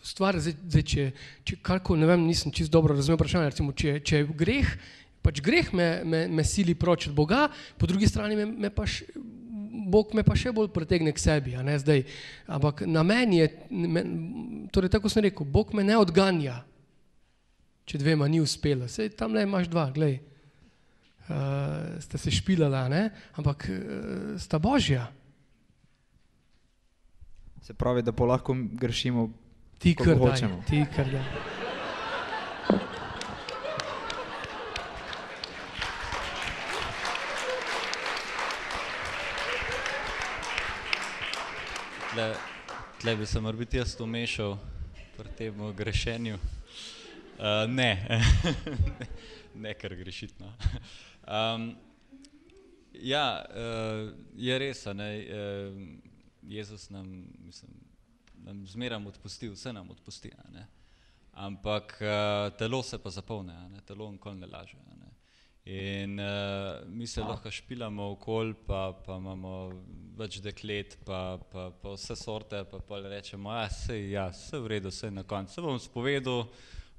Stvar, zdaj, zdaj če, če kako, ne vem, nisem čisto dobro razumel vprašanje, recimo, če, če je greh, pač greh me, me, me sili proč od Boga, po drugi strani me, me pa še, Bog me pa še bolj pretegne k sebi, a ne zdaj, ampak na meni je, me, torej tako sem rekel, Bog me ne odganja, če dvema ni uspela, sej tam le imaš dva, glej, uh, sta se špilala, ne, ampak uh, sta Božja. Se pravi, da pa lahko grešimo, kako hočemo. Tikr, da. Tle, tle bi se morbiti jaz umešal pri temu grešenju. Uh, ne, ne kar grešiti. No. Um, ja, uh, je res, ne, uh, Jezus nam, mislim, nam zmeram odpusti, vse nam odpusti, ne? Ampak uh, telo se pa zapolne, ne? Telo nikoli ne laže. Ne? In uh, mi se lahko špilamo okoli, pa, pa imamo več deklet, pa, pa, pa vse sorte, pa pa rečemo, a sej, ja, vse v redu, vse na koncu. Se bom spovedal,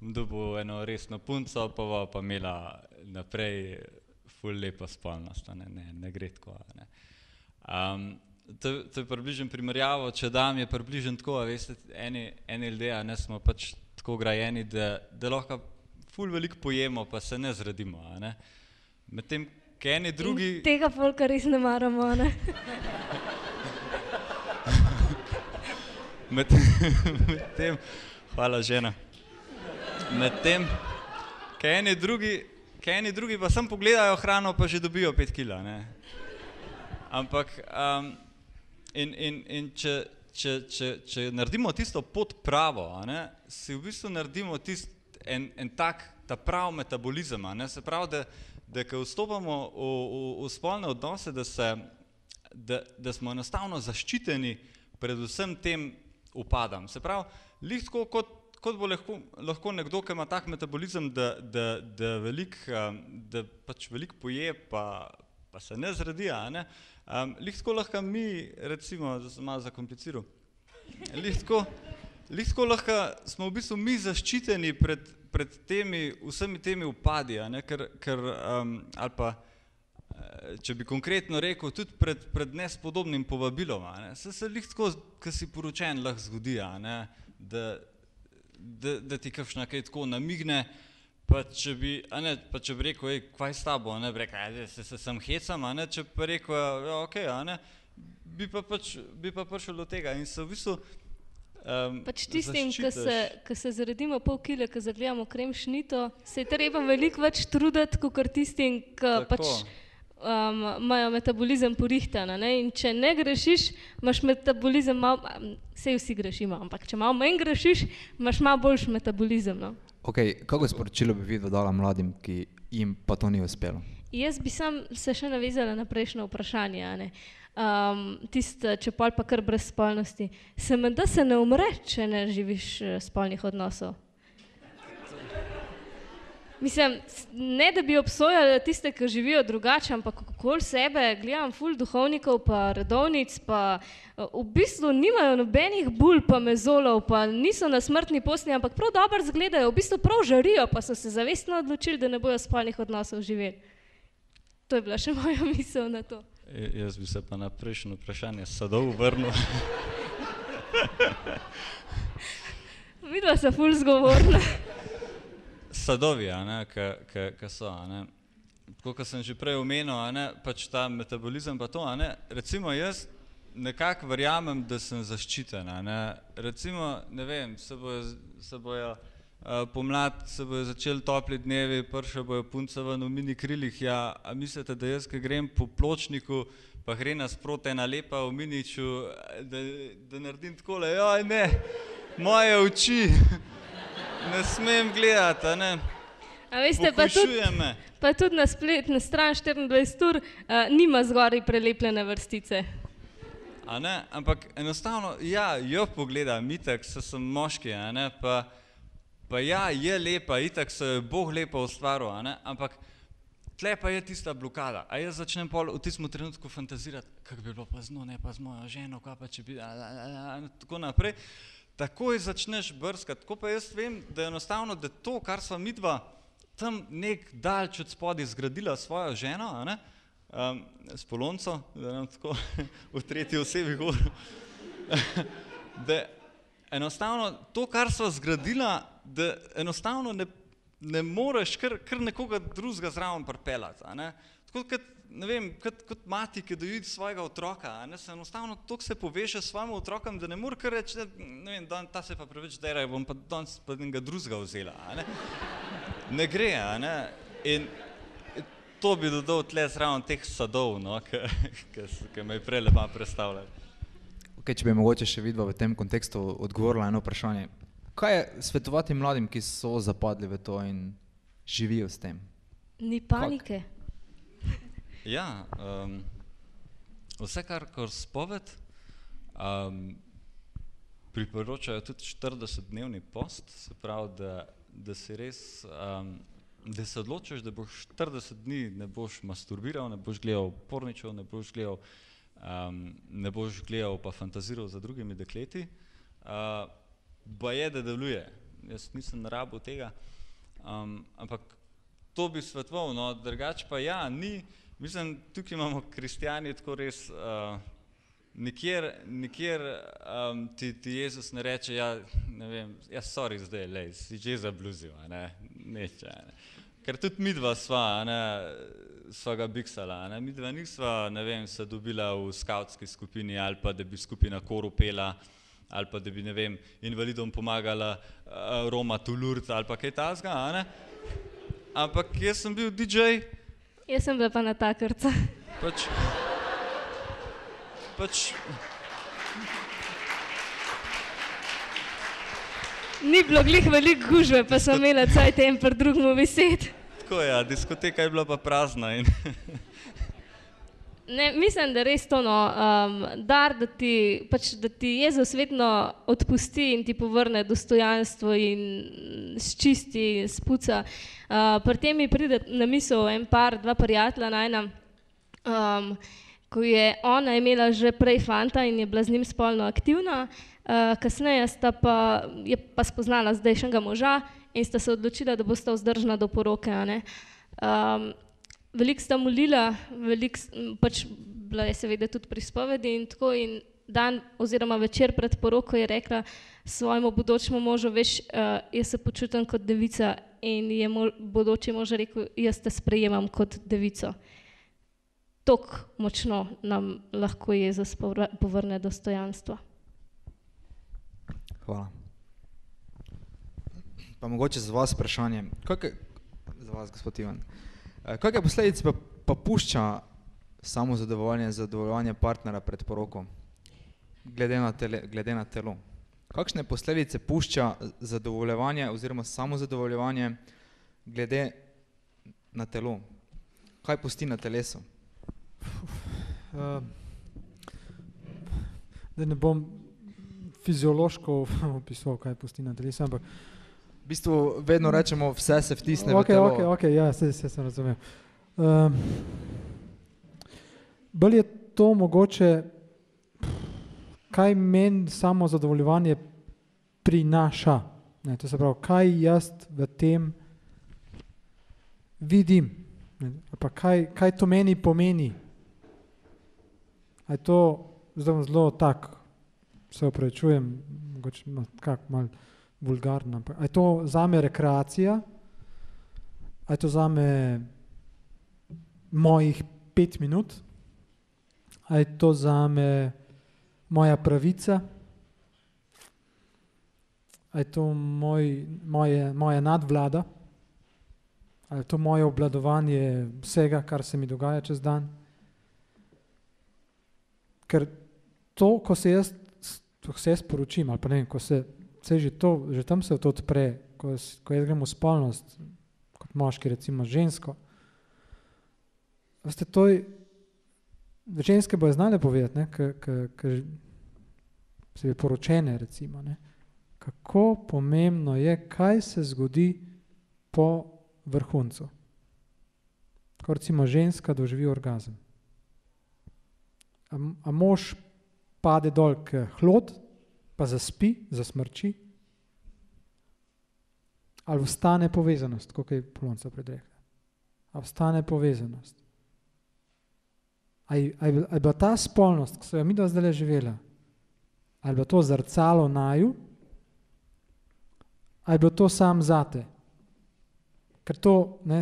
dobil eno resno punco, pa bo pa imela naprej ful lepa spolnost, ne, ne, ne gre tako. Ne. Um, To, to je približen primerjavo, če dam, je približen tako, veste, eni, eni ljudje, ne, smo pač tako grajeni, da, da lahko ful veliko pojemo, pa se ne zradimo, a ne. Medtem, ke eni drugi... In tega folka res ne maramo, a ne. Medtem, med hvala žena. Medtem, ke eni drugi, ke eni drugi pa sem pogledajo hrano, pa že dobijo pet kila, ne. Ampak, um, in, in, in če, če, če, če naredimo tisto pot pravo, ne, si v bistvu naredimo tist en, en tak, ta prav metabolizem, ne, se pravi, da, da ko vstopamo v, v, v spolne odnose, da, se, da, da smo enostavno zaščiteni pred vsem tem upadam. Se pravi, lih tako, kot, kot bo lahko, lahko nekdo, ki ima tak metabolizem, da, da, da veliko, da pač veliko poje, pa pa se ne zradi, a ne. Um, lih tako lahko mi, recimo, da sem malo zakompliciral, lih tako, lih tako lahko smo v bistvu mi zaščiteni pred, pred temi, vsemi temi upadi, a ne, ker, ker um, ali pa, če bi konkretno rekel, tudi pred, pred nespodobnim povabilom, a ne. Se se lih tako, ko si poročen, lahko zgodi, a ne, da, da, da ti kakšna kaj tako namigne. Pa če bi, a ne, pa če bi rekel, ej, kvaj s tabo, a ne, bi rekel, se, se sem hecam, a ne, če bi rekel, ja, okej, okay, a ne, bi pa pač, bi pa prišel do tega in se v bistvu um, pač tistim, ko se, ko se zaredimo pol kile, ko zagledamo krem šnito, se je treba veliko več truditi, kot tistim, ko pač um, imajo metabolizem porihtan, a ne, in če ne grešiš, imaš metabolizem malo, sej vsi grešimo, ampak če malo manj grešiš, imaš malo boljši metabolizem, no. Ok, kako sporočilo bi vi dodala mladim, ki jim pa to ni uspelo? Jaz bi sam se še navezala na prejšnje vprašanje, a ne. Um, tisto, če pol pa kar brez spolnosti. Se menda se ne umre, če ne živiš spolnih odnosov. Mislim, ne da bi obsojala tiste, ki živijo drugače, ampak okoli sebe gledam ful duhovnikov, pa redovnic, pa v bistvu nimajo nobenih bul, pa mezolov, pa niso na smrtni posli, ampak prav dobro zgledajo, v bistvu prav žarijo, pa so se zavestno odločili, da ne bojo spolnih odnosov živeli. To je bila še moja misel na to. E, jaz bi se pa na prejšnje vprašanje sadov vrnil. Vidva se ful zgovorna. Sadovi, a ne, ki so, a ne. Tako, kot sem že prej omenil, a ne, pač ta metabolizem pa to, a ne. Recimo jaz nekako verjamem, da sem zaščiten, a ne. Recimo, ne vem, se bojo, se bojo uh, pomlad, se bojo začeli topli dnevi, prša bojo punca ven v mini krilih, ja, a mislite, da jaz, ki grem po pločniku, pa gre nasproti ena lepa v miniču, da, da naredim takole, joj, ne, moje oči. Ne smem gledati, a ne. A veste, pa tudi, pa tudi na spletni stran štiriindvajset ur uh, nima zgori prelepljene vrstice. A ne, ampak enostavno, ja, jo pogledam, itak se sem moški, a ne, pa, pa ja, je lepa, itak se je Bog lepa ustvaril, a ne, ampak tle pa je tista blokada, a jaz začnem pol v tistem trenutku fantazirati, kako bi bilo pa z njo, ne pa z mojo ženo, kaj pa če bi, a, a, a, a, tako naprej. Takoj začneš brskati, tako pa jaz vem, da je enostavno, da to, kar sva midva tam nek daljč od spodaj zgradila svojo ženo, a ne, um, s Polonco, da nam tako v tretji osebi govoril, da enostavno to, kar sva zgradila, da enostavno ne, ne moreš kar, kar nekoga drugega zraven pripeljati, a ne. Tako kot, ne vem, kot, kot mati, ki doji svojega otroka, ne, se enostavno toliko se poveže s svojim otrokom, da ne more kar reči, ne vem, dan, ta se pa preveč derajo, bom pa danes pa enega drugega vzela, a ne. Ne gre, a ne. In to bi dodal tle zraven teh sadov, no, ki me je prej lepa predstavljal. Ok, če bi mogoče še vidva v tem kontekstu odgovorila eno vprašanje. Kaj je svetovati mladim, ki so zapadli v to in živijo s tem? Ni panike. Kak? Ja, um, vse kar kar spoved, um, priporočajo tudi štiridesetdnevni post, se pravi, da, da si res, um, da se odločiš, da boš štirideset dni ne boš masturbiral, ne boš gledal porničev, ne boš gledal, um, ne boš gledal pa fantaziral za drugimi dekleti, uh, pa je, da deluje. Jaz nisem rabil tega, um, ampak to bi svetoval, no, drugače pa ja, ni. Mislim, tukaj imamo kristjani tako res, uh, nikjer, nikjer um, ti, ti Jezus ne reče, ja, ne vem, ja, sorry zdaj, lej, si že zabluzil, a ne, neče, a ne. Ker tudi midva sva, a ne, sva ga biksala, a ne, midva nisva, ne vem, se dobila v skautski skupini ali pa da bi skupina koru pela ali pa da bi, ne vem, invalidom pomagala uh, Roma Tulurc ali pa kaj tazga, a ne. Ampak jaz sem bil di džej. Jaz sem bila pa natakarca. Pač, pač. Ni bilo glih veliko gužve, pa sem imela cajte en pred drugemu besed. Tako ja, diskoteka je bila pa prazna. In ne, mislim, da res to, no, um, dar, da ti, pač, da ti Jezus vedno odpusti in ti povrne dostojanstvo in sčisti, spuca. Uh, pri tem mi pride na misel en par, dva prijatelja najna, um, ko je ona imela že prej fanta in je bila z njim spolno aktivna, uh, kasneje sta pa, je pa spoznala zdajšnjega moža in sta se odločila, da bosta vzdržna do poroke, a ne. Um, Veliko sta molila, veliko, pač bila je seveda tudi pri spovedi in tako in dan oziroma večer pred poroko je rekla svojemu bodočemu možu, veš, uh, jaz se počutim kot devica in je mo, bodoči mož rekel, jaz te sprejemam kot devico. Tok močno nam lahko Jezus povrne dostojanstvo. Hvala. Pa mogoče za vas vprašanje, kakaj, za vas gospod Ivan, kakaj posledic pa, pa pušča samo zadovoljanje, zadovoljanje partnera pred poroko, glede na, tele, glede na telo? Kakšne posledice pušča zadovoljevanje oziroma samo zadovoljevanje glede na telo? Kaj pusti na telesu? Uh, da ne bom fiziološko opisal, kaj pusti na telesu, ampak v bistvu vedno rečemo, vse se vtisne okay, v telo. Ok, ok, ja, vse, vse sem razumel. Um, bolj je to mogoče, kaj meni samo zadovoljevanje prinaša. Ne, to se pravi, kaj jaz v tem vidim, ne, pa kaj, kaj to meni pomeni. A je to zelo, zelo tak, se opravičujem, mogoče kak malo vulgarno, ampak a je to zame rekreacija, a je to zame mojih pet minut, a je to zame moja pravica, a je to moj, moje, moja nadvlada, a je to moje obvladovanje vsega, kar se mi dogaja čez dan. Ker to, ko se jaz, ko se jaz poročim, ali pa ne vem, ko se, se že to, že tam se to odpre, ko, ko jaz grem v spolnost, kot moški recimo žensko, veste, to je, ženske bojo znale povedati, ne, k, k, k, se je poročene recimo, ne, kako pomembno je, kaj se zgodi po vrhuncu. Ko recimo ženska doživi orgazem. A, a mož pade dol k hlod, pa zaspi, zasmrči, ali vstane povezanost, kot je Polonca predrekla. A vstane povezanost. Ali je bila ta spolnost, ki so jo mi do zdaj živela, ali je bilo to zrcalo naju, ali je bilo to sam zate? Ker to, ne,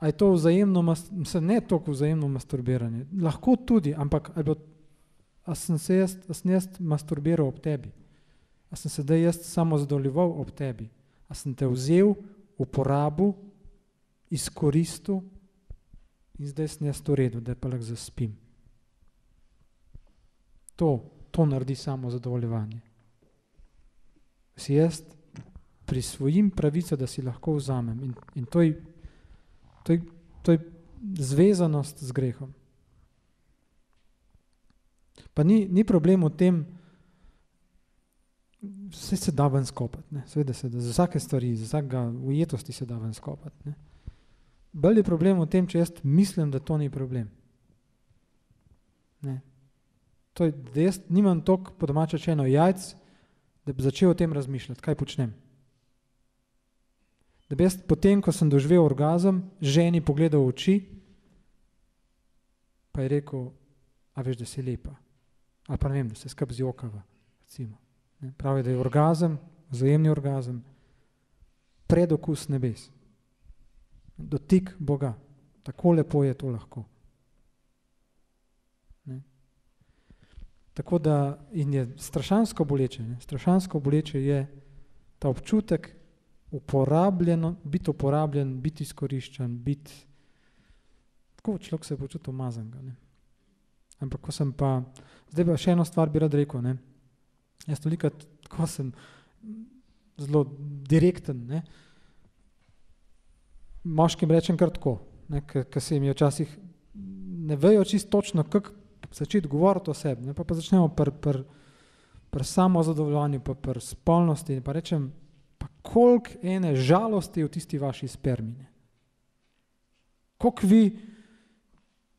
A je to vzajemno, ne toliko vzajemno masturbiranje, lahko tudi, ampak ali bo, a sem se jaz, a sem jaz masturbiral ob tebi, a sem se da jaz samo zadovoljeval ob tebi, a sem te vzel, uporabil, izkoristil in zdaj sem jaz to redu, da pa lahko zaspim. To, to naredi samo zadovoljevanje. Si jaz prisvojim pravico, da si lahko vzamem in, in to je To je, to je zvezanost z grehom. Pa ni, ni problem v tem, vse se da ven skopati, ne, seveda se da, za vsake stvari, za vsakega ujetosti se da ven skopati, ne. Bolj je problem v tem, če jaz mislim, da to ni problem. Ne. To je, da jaz nimam toliko, po domače rečeno, jajc, da bi začel o tem razmišljati, kaj počnem. Da bi jaz potem, ko sem doživel orgazem, ženi pogledal v oči, pa je rekel, a veš, da si lepa. Ali pa ne vem, da se skup zjokava, recimo. Pravi, da je orgazem, vzajemni orgazem, predokus nebes. Dotik Boga. Tako lepo je to lahko. Ne? Tako da, in je strašansko boleče, ne? Strašansko boleče je ta občutek, uporabljeno, biti uporabljen, biti izkoriščen, biti, tako človek se počuti umazanga, ne. Ampak ko sem pa, zdaj pa še eno stvar bi rad rekel, ne. Jaz toliko, tako sem zelo direkten, ne. Moškim rečem kar tako, ne, ker se mi včasih ne vejo čisto točno, kako začeti govoriti o sebi, ne, pa pa začnemo pri pr, pr samozadovoljanju, pa pri spolnosti, pa rečem, pa koliko ene žalosti je v tisti vaši spermine. Koliko vi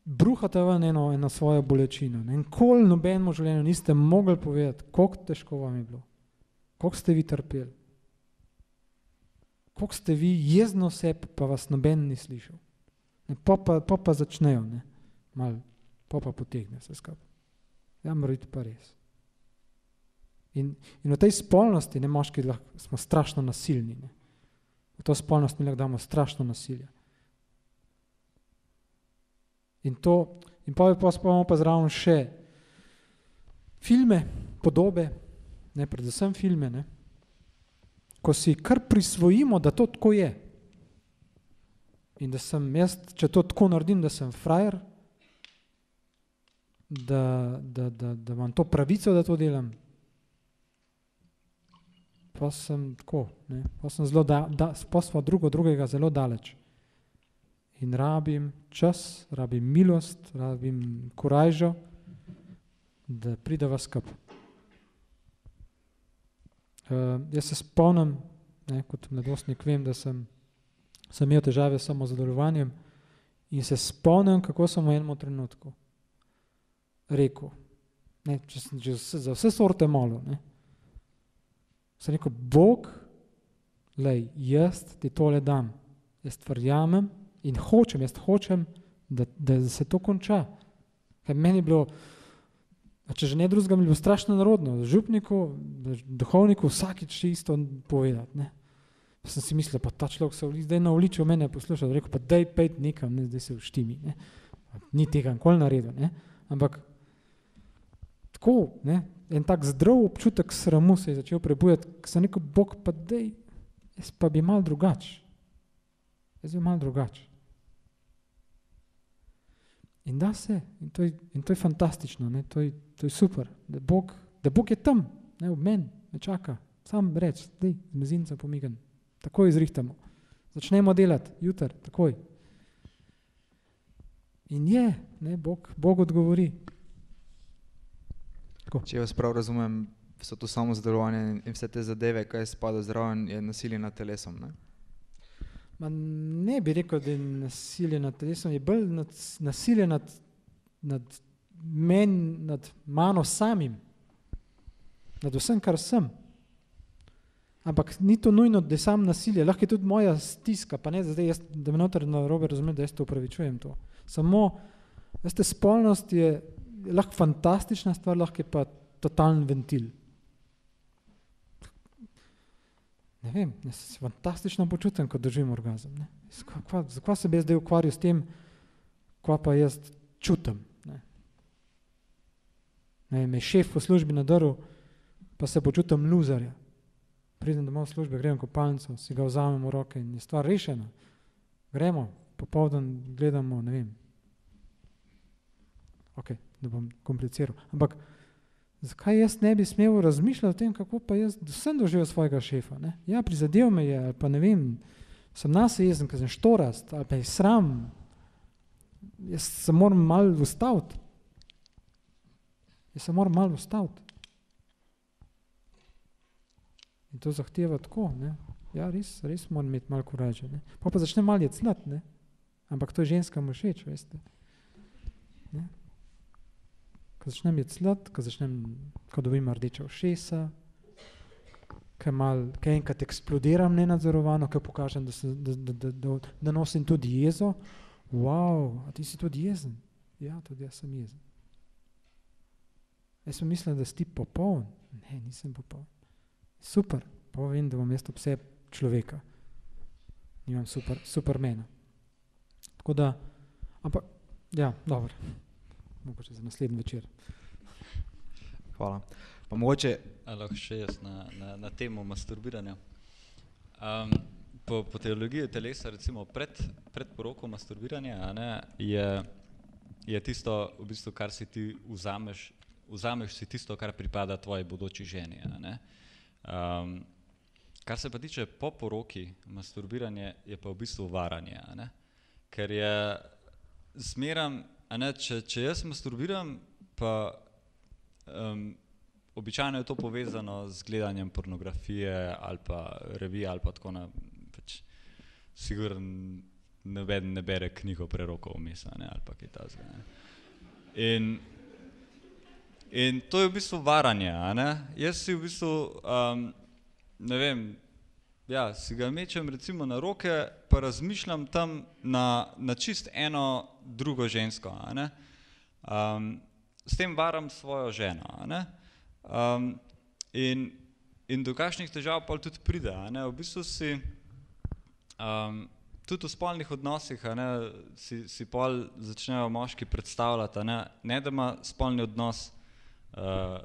bruhate ven eno, eno svojo bolečino. Ne? In koliko nobenemu življenju niste mogli povedati, koliko težko vam je bilo. Koliko ste vi trpeli. Koliko ste vi jezno seb, pa vas noben ni slišal. Ne? Po pa, po pa začnejo, ne? Malo, po pa potegne se skap. Ja, morate pa res. In, in v tej spolnosti, ne, moški lahko, smo strašno nasilni, ne. V to spolnost mi lahko damo strašno nasilje. In to, in pa spomnimo pa zraven še filme, podobe, ne, predvsem filme, ne, ko si kar prisvojimo, da to tako je. In da sem jaz, če to tako naredim, da sem frajer, da, da, da, da imam to pravico, da to delam, pa sem tako, ne, pa sem zelo, da, da, pa smo drugo drugega zelo daleč. In rabim čas, rabim milost, rabim korajžo, da pride vas skup. Uh, jaz se spomnim, ne, kot mladostnik vem, da sem, sem imel težave s samozadovoljevanjem in se spomnim, kako sem v enem trenutku rekel, ne, če, če, za vse sorte malo, ne, sem rekel, Bog, lej, jaz ti tole dam, jaz verjamem in hočem, jaz hočem, da, da se to konča. Ker meni je bilo, če že ne drugega, mi je bilo strašno narodno, župniku, duhovniku vsakič isto povedati, ne. Pa sem si mislil, pa ta človek se zdaj navličil mene poslušal, rekel, pa daj pejt nekam, ne, zdaj se vštimi, ne. Ni tega nikoli naredil, ne, ampak tako, ne, en tak zdrav občutek sramu se je začel prebujati, ko sem rekel, Bog, pa dej, jaz pa bi malo drugač. Jaz bi malo drugač. In da se, in to je, in to je fantastično, ne, to je, to je super, da Bog, da Bog je tam, ne, ob meni, me čaka, sam reč, dej, z mezinca pomigam, takoj izrihtamo, začnemo delati, jutri, takoj. In je, ne, Bog, Bog odgovori. Če vas prav razumem, so to samozadovoljevanje in vse te zadeve, kaj spada zraven, je nasilje nad telesom, ne? Ma ne bi rekel, da je nasilje nad telesom, je bolj nad, nasilje nad, nad meni, nad mano samim, nad vsem, kar sem. Ampak ni to nujno, da je sam nasilje, lahko je tudi moja stiska, pa ne, zdaj jaz, da me noter narobe razumem, da jaz to upravičujem to. Samo, veste, spolnost je lahko fantastična stvar, lahko je pa totalen ventil. ne vem, jaz se fantastično počutim, ko doživim orgazem. Ne? Zakaj se bi jaz zdaj ukvarjal s tem, kva pa jaz čutim? Ne? Ne vem, je šef v službi nadaril, pa se počutim luzarja. Pridem domov v službe, grem kopalnico, si ga vzamem v roke in je stvar rešena. Gremo, popoldan gledamo, ne vem. Ok, da bom kompliciral. Ampak zakaj jaz ne bi smel razmišljati o tem, kako pa jaz sem doživel svojega šefa? Ne? Ja, prizadel me je, ali pa ne vem, sem nasejezen, ker sem štorast, ali pa je sram. Jaz se moram malo ustaviti. Jaz se moram malo ustaviti. In to zahteva tako, ne? Ja, res, res moram imeti malo kuraže, ne? Pa pa začne malo jecljati, ne? Ampak to je ženska mošeč, veste. Ne? Ko začnem jecljati, ko začnem, ko dobim rdeča ušesa, ko enkrat eksplodiram nenadzorovano, ko pokažem, da, se, da, da, da, da nosim tudi jezo. Wow, a ti si tudi jezen? Ja, tudi jaz sem jezen. Jaz sem mislil, da si ti popoln. Ne, nisem popoln. Super, pa vem, da bom jaz ob sebi človeka. Nimam super, supermena. Tako da, ampak, ja, dobro. Mogoče za naslednji večer. Hvala. Pa mogoče, lahko še jaz na, na, na temo masturbiranja. Um, po, po teologiji telesa, recimo pred, pred poroko masturbiranja, a ne, je, je tisto, v bistvu, kar si ti vzameš, vzameš si tisto, kar pripada tvoji bodoči ženi, a ne. Um, kar se pa tiče po poroki, masturbiranje je pa v bistvu varanje, a ne? Ker je zmeram, a ne, če, če jaz masturbiram, pa um, običajno je to povezano z gledanjem pornografije ali pa revije ali pa tako na, pač sigurno nobeden ne bere knjigo prerokov vmes, a ne, ali pa kaj takega, ne. In In to je v bistvu varanje, a ne? Jaz si v bistvu, um, ne vem, ja, si ga mečem recimo na roke, pa razmišljam tam na, na čist eno drugo žensko, a ne? Um, s tem varam svojo ženo, a ne? Um, in, in do kakšnih težav pa tudi pride, a ne? V bistvu si, um, tudi v spolnih odnosih, a ne, si, si pol začnejo moški predstavljati, a ne, ne da ima spolni odnos Uh,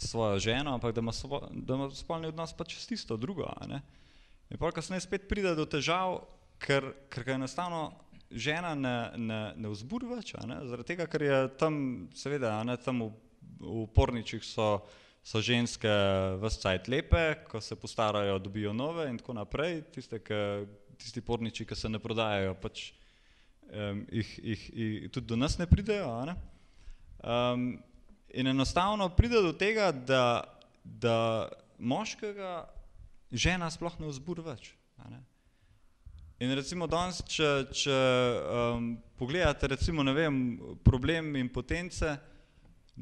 svojo ženo, ampak da ima, svo, da ima spolni odnos pač s tisto drugo, a ne. In pol kasneje spet pride do težav, ker, ker ga enostavno žena ne, ne, ne vzburi več, a ne, zaradi tega, ker je tam, seveda, a ne, tam v, v porničih so, so ženske ves cajt lepe, ko se postarajo, dobijo nove in tako naprej, tiste, ki, tisti porniči, ki se ne prodajajo, pač um, jih, jih, jih tudi do nas ne pridejo, a ne. Um, In enostavno pride do tega, da, da moškega žena sploh ne vzburi več, a ne. In recimo danes, če, če um, pogledate recimo, ne vem, problem impotence,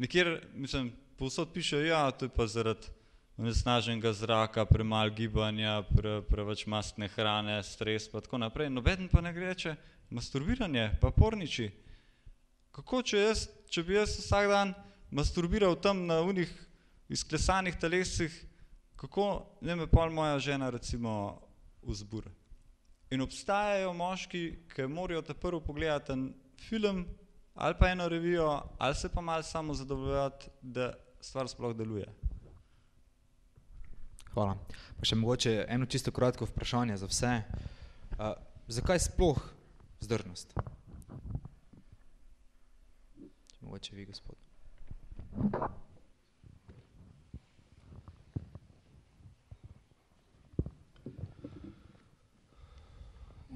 nekjer, mislim, povsod piše, ja, to je pa zaradi onesnaženega zraka, premalo gibanja, pre, preveč mastne hrane, stres pa tako naprej. Nobeden pa ne reče, masturbiranje, pa porniči. Kako, če, jaz, če bi jaz vsak dan masturbiral tam na unih izklesanih telesih, kako ne me pol moja žena recimo vzburi. In obstajajo moški, ki morajo te prvo pogledati en film ali pa eno revijo ali se pa malo samo zadovoljati, da stvar sploh deluje. Hvala. Pa še mogoče eno čisto kratko vprašanje za vse. Uh, zakaj sploh vzdržnost? Če mogoče vi, gospod.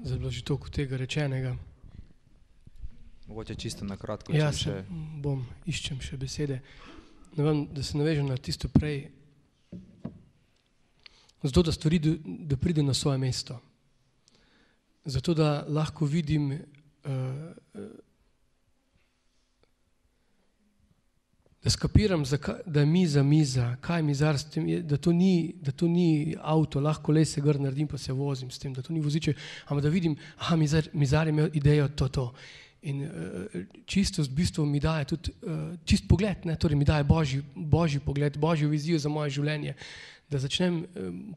Zdaj bilo že toliko tega rečenega. Mogoče čisto na kratko. Ja, še bom, iščem še besede. Ne vem, da se navežem na tisto prej. Zato, da stvari, da pride na svoje mesto. Zato, da lahko vidim uh, da skapiram, da je miza, miza, kaj mizarstvo, da to ni, da to ni avto, lahko le se gor naredim pa se vozim s tem, da to ni voziče, ampak da vidim, aha, mizar, mizar je imel idejo to, to. In uh, čistost v bistvu mi daje tudi, uh, čist pogled, ne, torej mi daje Božji, Božji pogled, Božjo vizijo za moje življenje, da začnem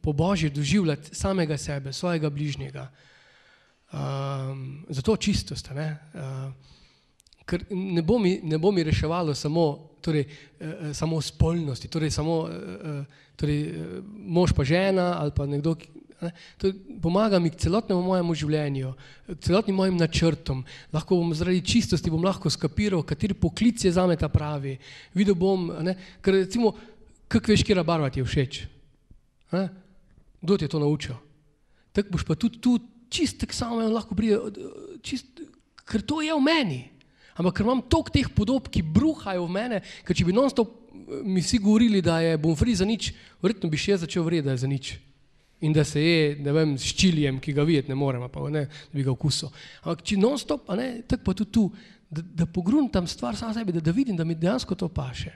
po Božje doživljati samega sebe, svojega bližnjega. Zato čistost. Ker ne bo mi reševalo samo spolnosti, torej samo mož pa žena ali pa nekdo, pomaga mi k celotnemu mojemu življenju, k celotnim mojim načrtom. Lahko bom zaradi čistosti bom lahko skapiral, kateri poklic je zame ta pravi. Videl bom, ker recimo, kak veš, kjera barva ti je všeč. Kdo ti je to naučil? Tako boš pa tudi tu čist tak samo lahko pride, ker to je v meni. Ampak ker imam toliko teh podob, ki bruhajo v mene, ker če bi non-stop mi vsi govorili, da bom fri za nič, verjetno bi še začel vreti, da je za nič. In da se je, ne vem, s čilijem, ki ga videti ne morem, da bi ga okusil. Ampak če non-stop, tako pa tudi tu, da pogruntam stvar sam sebi, da vidim, da mi dejansko to paše.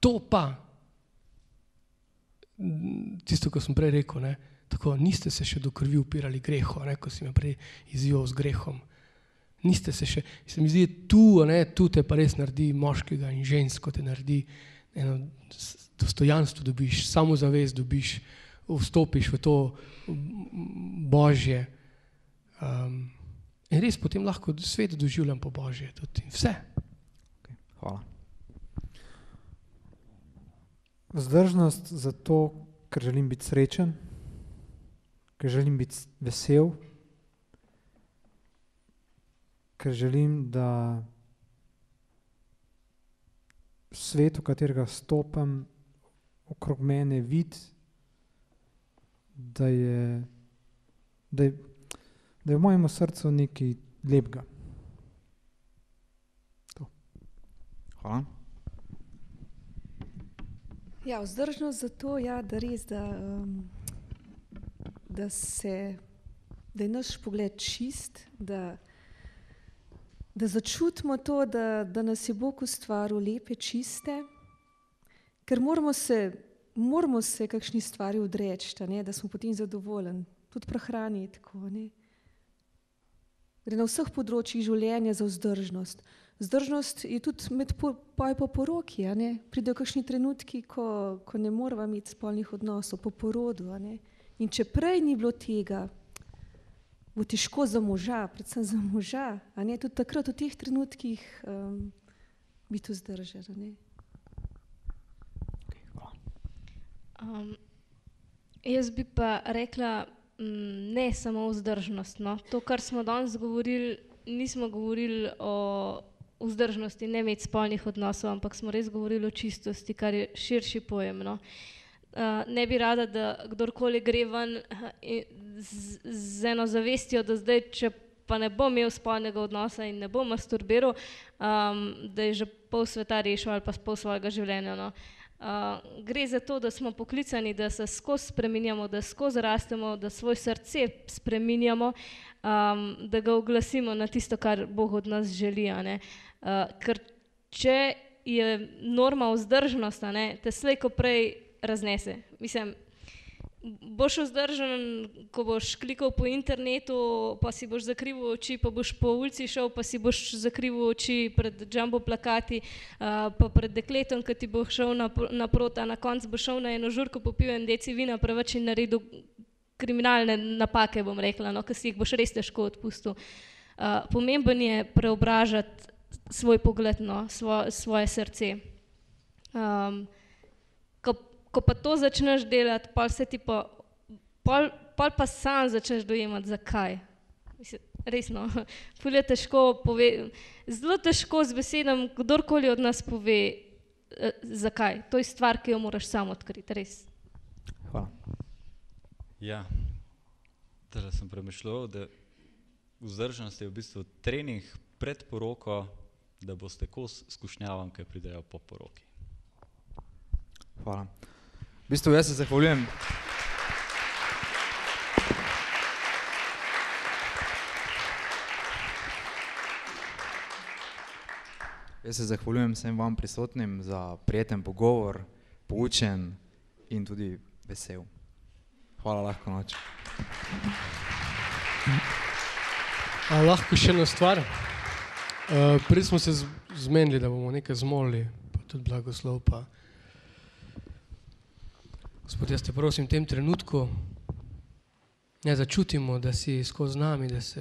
To pa, tisto, ko sem prej rekel, tako, niste se še do krvi upirali greho, ko si me prej izzival z grehom. Niste se še, se mi zdi, tu, tu te pa res naredi moškega in žensko te naredi, eno dostojanstvo dobiš, samozavest dobiš, vstopiš v to Božje. In res potem lahko svet doživljam po Božje. Vse. Hvala. Vzdržnost zato, ker želim biti srečen, ker želim biti vesel, ker želim, da svet, v katerega stopam, okrog mene vidi, da je v mojemu srcu nekaj lepega. Hvala. Ja, vzdržnost zato, ja, da res, da se, da je naš pogled čist, da začutimo to, da nas je Bog ustvaril lepe, čiste, ker moramo se moramo se kakšni stvari odreči, da smo potem zadovoljni. Tudi prehrani je tako. Gre na vseh področjih življenja za vzdržnost. Vzdržnost je tudi med poj po poroki. Pridejo kakšni trenutki, ko ne morava imeti spolnih odnosov, po porodu. In če prej ni bilo tega, bo težko za moža, predvsem za moža. Tudi takrat v teh trenutkih biti vzdržen. Jaz bi pa rekla ne samo vzdržnost. To, kar smo danes govorili, nismo govorili o vzdržnosti, ne imeti spolnih odnosov, ampak smo res govorili o čistosti, kar je širši pojem. Ne bi rada, da kdorkoli gre ven z eno zavestjo, da zdaj, če pa ne bo imel spolnega odnosa in ne bo masturbiral, da je že pol sveta rešil ali pa pol svojega življenja. Gre za to, da smo poklicani, da se skozi spreminjamo, da skozi rastemo, da svoje srce spreminjamo, da ga oglasimo na tisto, kar Bog od nas želi. Ker če je norma vzdržnost, te slej ko prej raznese. Mislim, boš vzdržen, ko boš klikal po internetu, pa si boš zakrivil oči, pa boš po ulici šel, pa si boš zakrivil oči pred jumbo plakati, pa pred dekletom, ki ti bo šel naproti, a na koncu bo šel na eno žurko, popil en deci vina preveč in naredil kriminalne napake, bom rekla, ki si jih boš res težko odpustil. Pomemben je preobražati svoj pogled, svoje srce. Ko pa to začneš delati, pol pa sam začneš dojemati, zakaj. Resno, pol je težko povedati, zelo težko z besedami, kdorkoli od nas pove, zakaj. To je stvar, ki jo moraš sam odkriti, res. Hvala. Ja, teda sem premišljal, da vzdržnost je v bistvu trening pred poroko, da boste kos skušnjavam, ki pridejo po poroki. Hvala. V bistvu jaz se zahvaljujem. Jaz se zahvaljujem vsem vam prisotnim za prijeten pogovor, poučen in tudi vesel. Hvala, lahko noč. A lahko še eno stvar? Prej smo se zmenili, da bomo nekaj zmolili, pa tudi blagoslov pa. Gospod, jaz te prosim v tem trenutku, ne začutimo, da si skozi nami, da se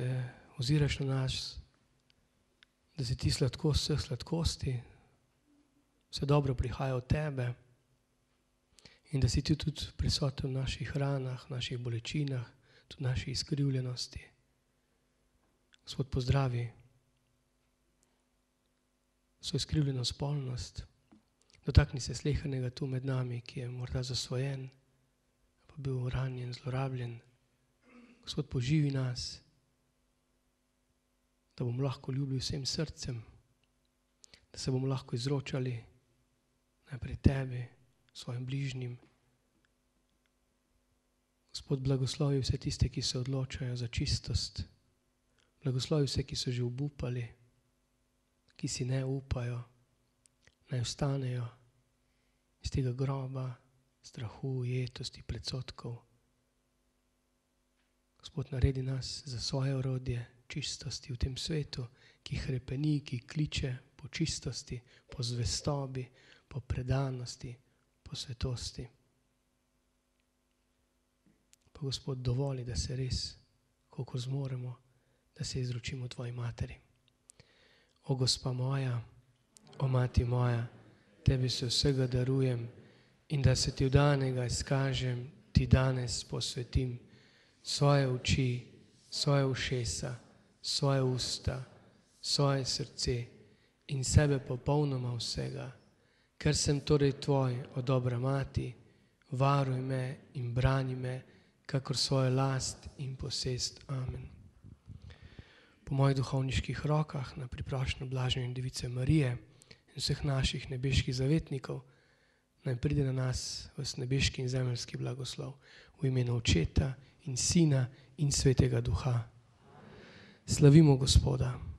oziraš na nas, da si ti sladkost vseh sladkosti, vse dobro prihaja od tebe in da si ti tudi prisoten v naših ranah, naših bolečinah, tudi naši izkrivljenosti. Gospod, pozdravi so izkrivljeno spolnost, dotakni se sleherega tu med nami, ki je morda zasvojen, pa bil ranjen, zlorabljen. Gospod, poživi nas, da bomo lahko ljubili vsem srcem, da se bomo lahko izročali najprej tebi, svojim bližnjim. Gospod, blagoslovi vse tiste, ki se odločajo za čistost, blagoslovi vse, ki so že obupali, ki si ne upajo, naj vstanejo iz tega groba, strahu, jetosti, predsotkov. Gospod, naredi nas za svoje orodje čistosti v tem svetu, ki hrepeni, ki kliče po čistosti, po zvestobi, po predanosti, po svetosti. Pa, Gospod, dovoli, da se res, koliko zmoremo, da se izročimo Tvoji materi. O Gospa moja, o Mati moja, Tebi se vsega darujem in da se Ti vdanega izkažem, Ti danes posvetim svoje oči, svoje ušesa, svoje usta, svoje srce in sebe popolnoma vsega. Ker sem torej Tvoj, o dobra Mati, varuj me in brani me, kakor svojo last in posest. Amen. Po mojih duhovniških rokah na priprošnjo blažene Device Marije in vseh naših nebeških zavetnikov naj pride na nas ves nebeški in zemeljski blagoslov v imenu Očeta in Sina in Svetega Duha. Slavimo Gospoda.